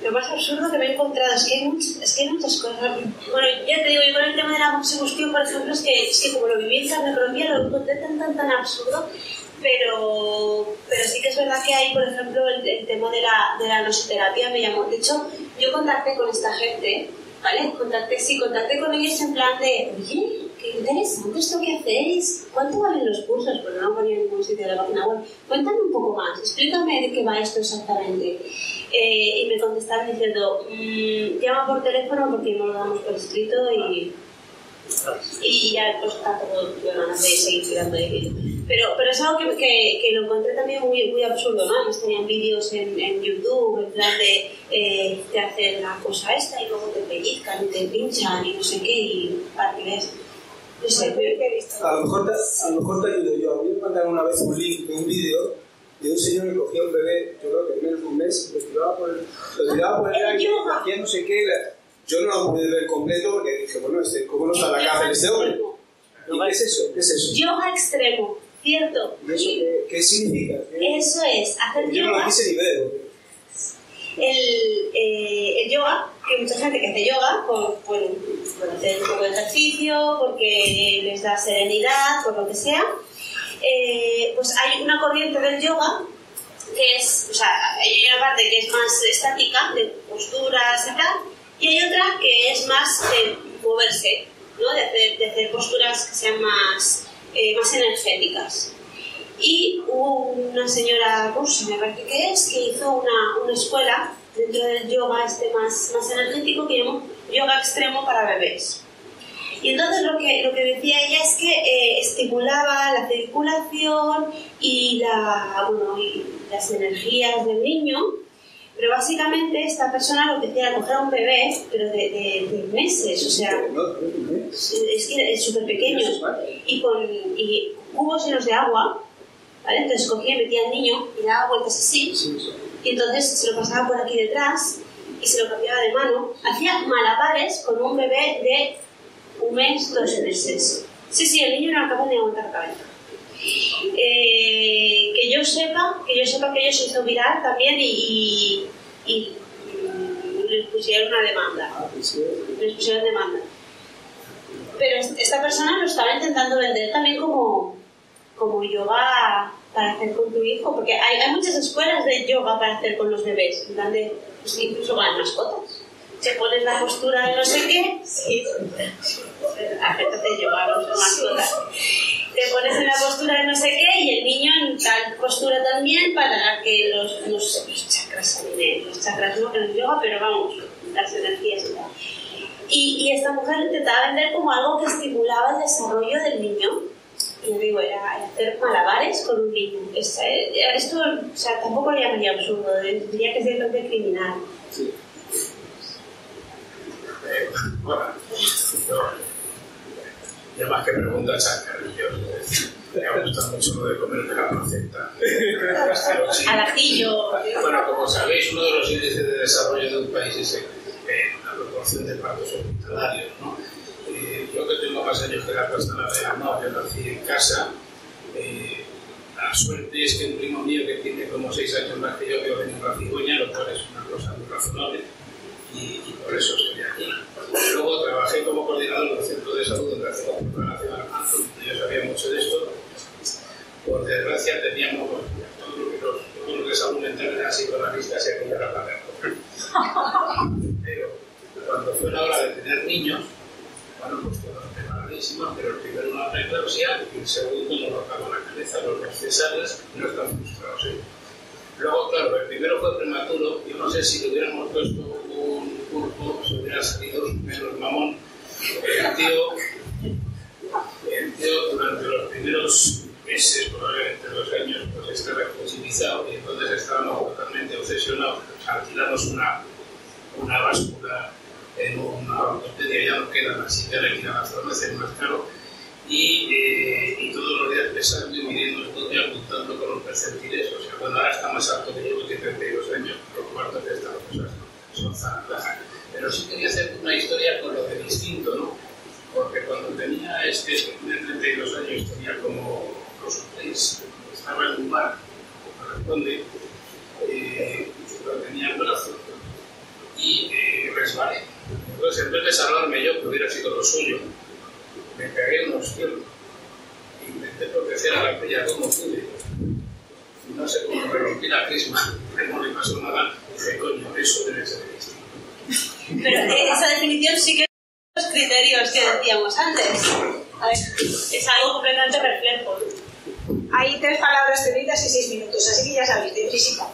Lo más absurdo que me he encontrado es que hay, much, es que hay muchas cosas. Bueno, ya te digo, yo con el tema de la moxibustión, por ejemplo, es que, es que como lo viví en carne propia, lo encontré tan, tan, tan absurdo. Pero, pero sí que es verdad que hay, por ejemplo, el, el tema de la, de la nosoterapia me llamó. De hecho, yo contacté con esta gente, ¿vale? Contacté, sí, contacté con ellos en plan de, oye, qué interesante esto que hacéis, ¿cuánto valen los cursos? Bueno, no ponía ningún sitio de la página web. Cuéntame un poco más, explícame de qué va esto exactamente. Eh, y me contestaron diciendo, mmm, llama por teléfono porque no lo damos por escrito y, y ya pues está todo, yo no sé, seguir tirando de vídeo. Pero, pero es algo que, que, que lo encontré también muy, muy absurdo, ¿no? Además tenían vídeos en, en YouTube, en plan de eh, te hacen la cosa esta y luego te pellizcan y te pinchan y no sé qué y partidas. No sé, pero ¿qué he visto? A lo mejor te, a lo mejor te ayudo yo. A mí me mandaron una vez un link de un vídeo de un señor que cogía un bebé, yo creo que menos de un mes, lo tiraba por el... Lo tiraba por el... el aire, hacía no sé qué. La, yo no lo pude ver completo porque dije, bueno, este, ¿cómo no está la cabeza este hombre? ¿Y qué es eso? ¿Qué es eso? Yoga extremo. ¿Cierto? ¿Qué, qué significa? ¿Qué? Eso es, hacer yoga. Yo no quise ni ver. El, eh, el yoga, que mucha gente que hace yoga por, por, por hacer un poco de ejercicio, porque les da serenidad, por lo que sea, eh, pues hay una corriente del yoga que es, o sea, hay una parte que es más estática, de posturas y tal, y hay otra que es más de moverse, ¿no? De hacer, de hacer posturas que sean más... Eh, más energéticas. Y hubo una señora rusa, me parece que es, que hizo una, una escuela dentro del yoga este más, más energético que llamamos yoga extremo para bebés. Y entonces lo que, lo que decía ella es que eh, estimulaba la circulación y, la, bueno, y las energías del niño, pero básicamente esta persona lo que hacía era coger a un bebé, pero de, de, de meses, o sea, es que es súper pequeño, y con y cubos llenos de agua, ¿vale? Entonces cogía y metía al niño y daba vueltas así, y entonces se lo pasaba por aquí detrás y se lo cambiaba de mano, hacía malabares con un bebé de un mes, dos meses. Sí, sí, el niño no era capaz de aguantar cabeza. Eh, que yo sepa, que yo sepa que ellos se hizo viral también y, y, y les pusieron una demanda. Les pusieron demanda. Pero esta persona lo estaba intentando vender también como, como yoga para hacer con tu hijo, porque hay, hay muchas escuelas de yoga para hacer con los bebés, donde pues, incluso van mascotas. Te pones la postura de no sé qué, sí, agéntate yo, vamos, mascotas. Te pones en la postura de no sé qué y el niño en tal postura también para que los, los, los chakras, los chakras no que nos yoga, pero vamos, las energías y tal. Y, y esta mujer intentaba vender como algo que estimulaba el desarrollo del niño. Y yo digo, era hacer malabares con un niño. Es, esto, o sea, tampoco lo llamaría absurdo, diría que es de lo de criminal. Sí. Eh, bueno, yo no, más que preguntas a Carrillos, me ha gustado mucho lo de comer de la placenta. Al ajillo. Bueno, como sabéis, uno de los índices de desarrollo de un país es eh, la proporción de partos hospitalarios, ¿no? Eh, yo que tengo más años que la persona de la novia, nací en casa. Eh, la suerte es que un primo mío que tiene como seis años más que yo, que venía a la cigüeña, lo cual es una cosa muy razonable. Y, y por eso estoy aquí. Luego trabajé como coordinador del centro de salud donde hacía la preparación al parto. Yo sabía mucho de esto. Por desgracia teníamos bueno, todos los doctores alimentarios psicoanalistas y aquí era para verlo. Pero cuando fue la hora de tener niños, bueno, pues todos preparadísimos, pero el primero una preeclampsia y el segundo nos rotaban la cabeza los dos cesáreas y no están frustrados. ¿Eh? Luego, claro, el primero fue prematuro. Yo no sé si le hubiéramos puesto un curvo, se hubiera salido menos mamón. El tío, el tío durante los primeros meses, probablemente dos años, pues estaba posibilizado y entonces estábamos totalmente obsesionados. Alquilamos una, una báscula en una ortopedia, ya no quedan así, ya le quedan a la farmacia, más caro. Y, eh, y todos los días pesando y midiendo todo y apuntando con los percentiles. O sea, cuando ahora está más alto que yo, que treinta y dos años, los cuartos de estas cosas son zanjas. Pero sí quería hacer una historia con lo del instinto, ¿no? Porque cuando tenía este, tenía treinta y dos años, tenía como dos o tres, estaba en un bar, como corresponde, eh, yo tenía el brazo y eh, resbalé. Entonces, en vez de salvarme yo, que hubiera sido lo suyo, me pegué unos cielos, intenté proteger a la pella como pude, no sé cómo me rompí la crisma, no le pasó nada, dije, coño, eso debe ser el instinto. Pero esa definición sí que es los criterios que decíamos antes. A ver, es algo completamente reflejo. Hay tres palabras seguidas y seis minutos, así que ya sabéis, de física.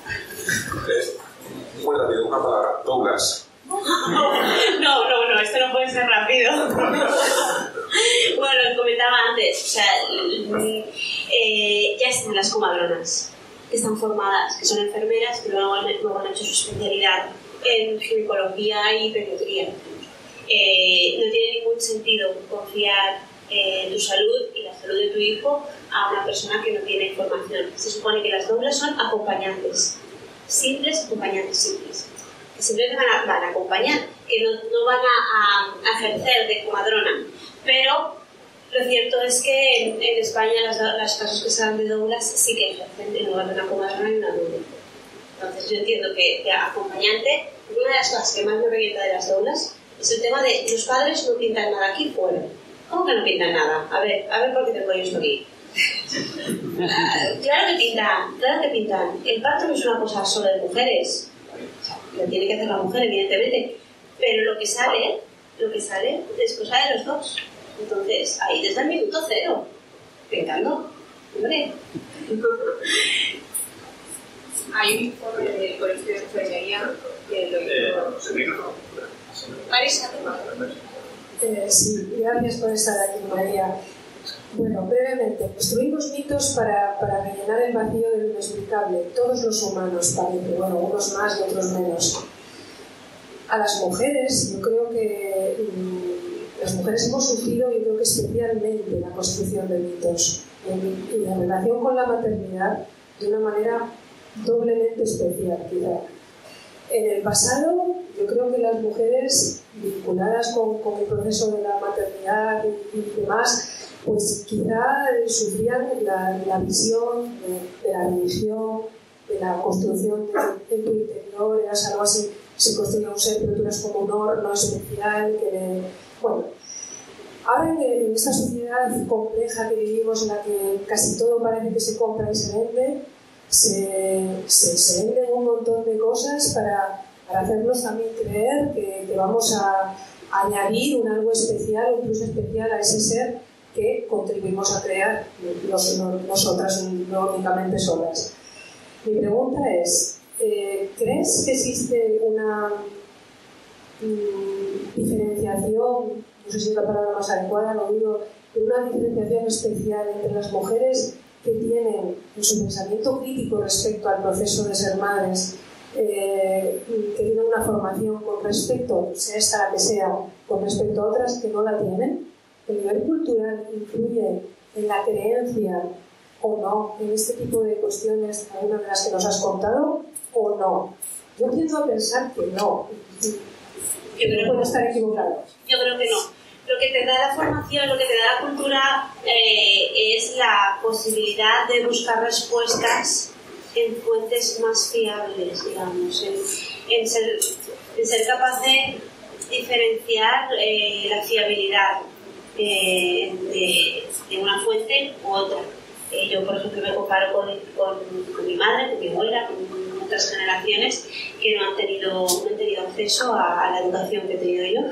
Muy rápido, una palabra, Douglas. No, no, no, esto no puede ser rápido. Bueno, lo comentaba antes, o sea, eh, ya están las comadronas, que están formadas, que son enfermeras, que luego han, luego han hecho su especialidad en ginecología y pediatría. Eh, no tiene ningún sentido confiar eh, tu salud y la salud de tu hijo a una persona que no tiene formación. Se supone que las dobles son acompañantes, simples acompañantes simples. Que simplemente van a, van a acompañar, que no, no van a, a, a ejercer de comadrona. Pero lo cierto es que en, en España las, las casos que se dan de doulas sí que ejercen en lugar de una comadrona y una doula. Entonces yo entiendo que, que acompañante, una de las cosas que más me revienta de las doulas es el tema de los padres no pintan nada aquí fuera. ¿Cómo que no pintan nada? A ver, a ver por qué tengo yo esto aquí. Claro que pintan, claro que pintan. El parto no es una cosa solo de mujeres. Lo tiene que hacer la mujer, evidentemente, pero lo que sale, lo que sale es cosa de los dos. Entonces, ahí desde el minuto cero, pintando, hombre. hay un informe del Colegio de Enfermería que lo hizo. Eh, sí, gracias por estar aquí, María. Bueno, brevemente, construimos mitos para, para rellenar el vacío de lo inexplicable. Todos los humanos, parece, bueno, unos más y otros menos. A las mujeres, yo creo que mmm, las mujeres hemos sufrido, yo creo que especialmente, la construcción de mitos y la relación con la maternidad de una manera doblemente especial, quizá. En el pasado, yo creo que las mujeres vinculadas con, con el proceso de la maternidad y, y demás, pues quizá sufrían la, la visión de, de la religión, de la construcción de, de tu interior, eras algo así, se construye un ser, pero tú eres como un horno especial, que de, bueno, ahora en, en esta sociedad compleja que vivimos, en la que casi todo parece que se compra y se vende, se, se, se venden un montón de cosas para, para hacernos también creer que, que vamos a añadir un algo especial, un plus especial a ese ser que contribuimos a crear los, nosotras, no únicamente solas. Mi pregunta es, eh, ¿crees que existe una mm, diferenciación, no sé si es la palabra más adecuada, lo digo, pero una diferenciación especial entre las mujeres que tienen en su pensamiento crítico respecto al proceso de ser madres, eh, que tienen una formación con respecto, sea esta la que sea, con respecto a otras que no la tienen? ¿El nivel cultural influye en la creencia o no en este tipo de cuestiones, alguna de las que nos has contado, o no? Yo tiendo a pensar que no. Yo creo que no estar equivocado. Yo creo que no. Lo que te da la formación, lo que te da la cultura, eh, es la posibilidad de buscar respuestas en fuentes más fiables, digamos, en, en, ser, en ser capaz de diferenciar eh, la fiabilidad Eh, de, de una fuente u otra. Eh, yo, por ejemplo, me comparo con, con, con mi madre, con mi abuela, con otras generaciones que no han tenido, no han tenido acceso a, a la educación que he tenido yo.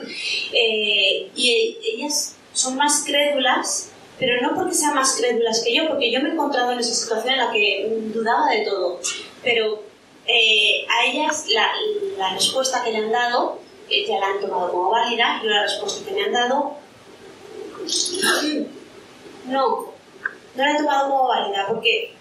Eh, y ellas son más crédulas, pero no porque sean más crédulas que yo, porque yo me he encontrado en esa situación en la que dudaba de todo. Pero eh, a ellas la, la respuesta que le han dado, eh, ya la han tomado como válida, y la respuesta que me han dado, no, no la he tomado como válida, porque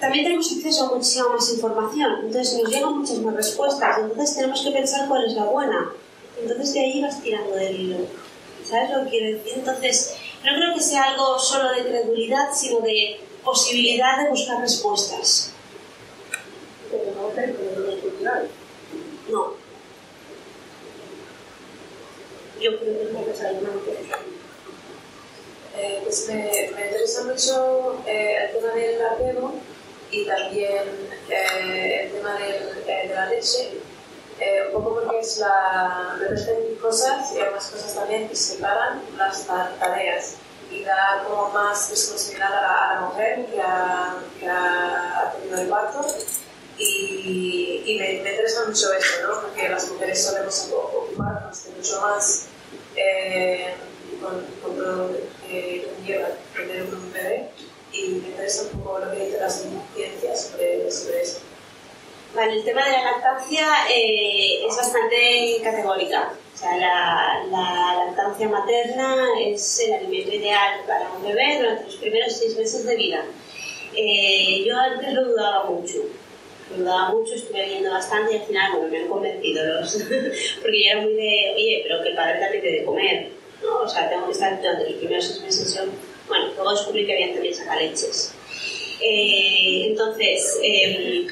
también tenemos acceso a muchísima más información, entonces nos llegan muchas más respuestas, entonces tenemos que pensar cuál es la buena, entonces de ahí vas tirando del hilo, ¿sabes lo que quiero decir? Entonces, no creo que sea algo solo de credulidad, sino de posibilidad de buscar respuestas. Pero no te creo cultural. No. Yo creo que no es algo más. Eh, pues me, me interesa mucho eh, el tema del apego y también eh, el tema del, eh, de la leche, eh, un poco porque es la representación de cosas y algunas cosas también que separan las tareas y da como más responsabilidad a la, a la mujer que ha, que ha tenido el parto, y, y me, me interesa mucho eso, ¿no? Porque las mujeres solemos ocuparnos de mucho más eh, con, con todo que conlleva tener un bebé, y me interesa un poco lo que dicen las ciencias sobre, sobre eso. Vale, el tema de la lactancia eh, es bastante categórica. O sea, la, la lactancia materna es el alimento ideal para un bebé durante los primeros seis meses de vida. Eh, yo antes lo dudaba mucho. Lo dudaba mucho, estuve viendo bastante y al final, bueno, me han convencido los... porque yo era muy de, oye, pero que el padre también te dé de comer, ¿no? O sea, tengo que estar durante los primeros seis meses. Yo, bueno, luego descubrí que habían también sacaleches. Eh, entonces, eh,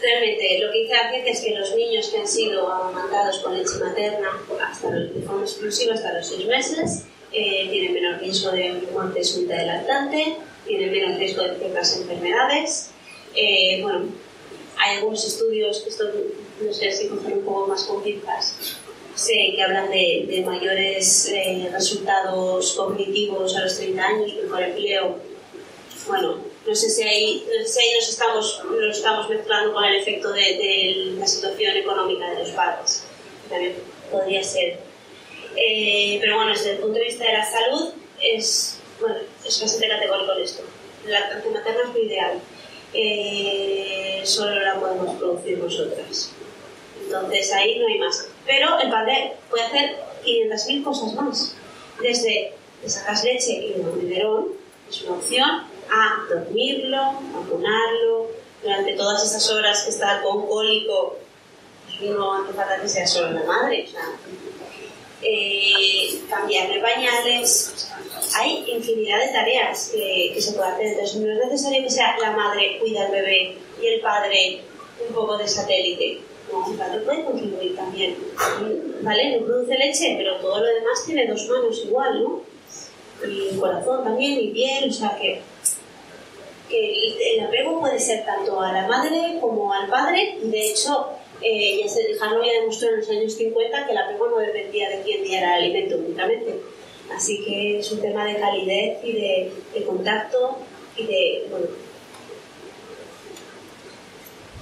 realmente lo que hice la ciencia es que los niños que han sido amamantados con leche materna hasta los, de forma exclusiva hasta los seis meses eh, tienen menor riesgo de muerte súbita del lactante, tienen menos riesgo de ciertas enfermedades. Eh, bueno, hay algunos estudios, esto no sé si coger un poco más con pinzas, sí, que hablan de, de mayores eh, resultados cognitivos a los treinta años, mejor empleo. Bueno, no sé si ahí, no sé si ahí nos, estamos, nos estamos mezclando con el efecto de, de la situación económica de los padres, que también podría ser. Eh, pero bueno, desde el punto de vista de la salud, es, bueno, es bastante categórico en esto. La lactancia materna es lo ideal. eh, solo la podemos producir nosotras. Entonces ahí no hay más. Pero el padre puede hacer quinientas mil cosas más. Desde te sacas leche y un biberón, es una opción, a dormirlo, vacunarlo, durante todas esas horas que está con cólico, no hace falta que sea solo la madre, o sea, eh, cambiarle pañales. Hay infinidad de tareas que, que se pueden hacer, entonces no es necesario que sea la madre cuida al bebé y el padre un poco de satélite. No, el padre puede contribuir también, ¿vale? No produce leche, pero todo lo demás tiene dos manos igual, ¿no? Y el corazón también, y piel, o sea que, que el apego puede ser tanto a la madre como al padre. De hecho, eh, ya se Harlow ya demostró en los años cincuenta que el apego no dependía de quién diera el alimento únicamente. Así que es un tema de calidez y de, de contacto y de... bueno,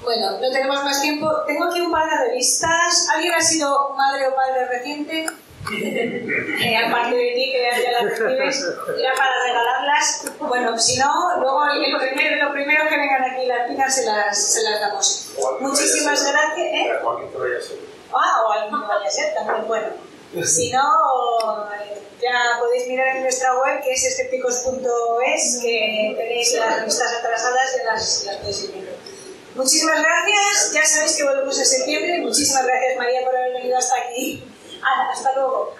Bueno, no tenemos más tiempo. Tengo aquí un par de revistas. ¿Alguien ha sido madre o padre reciente? Eh, aparte de ti, que ya las recibes, era para regalarlas. Bueno, si no, luego lo primero, lo primero que vengan aquí las pinas se las, se las damos. Muchísimas gracias. ¿Eh? O alguien que vaya a ser. Ah, o alguien que vaya a ser también. Bueno, si no, ya podéis mirar en nuestra web, que es escépticos punto es, que tenéis las revistas atrasadas y las, las podéis ir. Muchísimas gracias, ya sabéis que volvemos en septiembre. Muchísimas gracias, María, por haber venido hasta aquí. Hasta luego.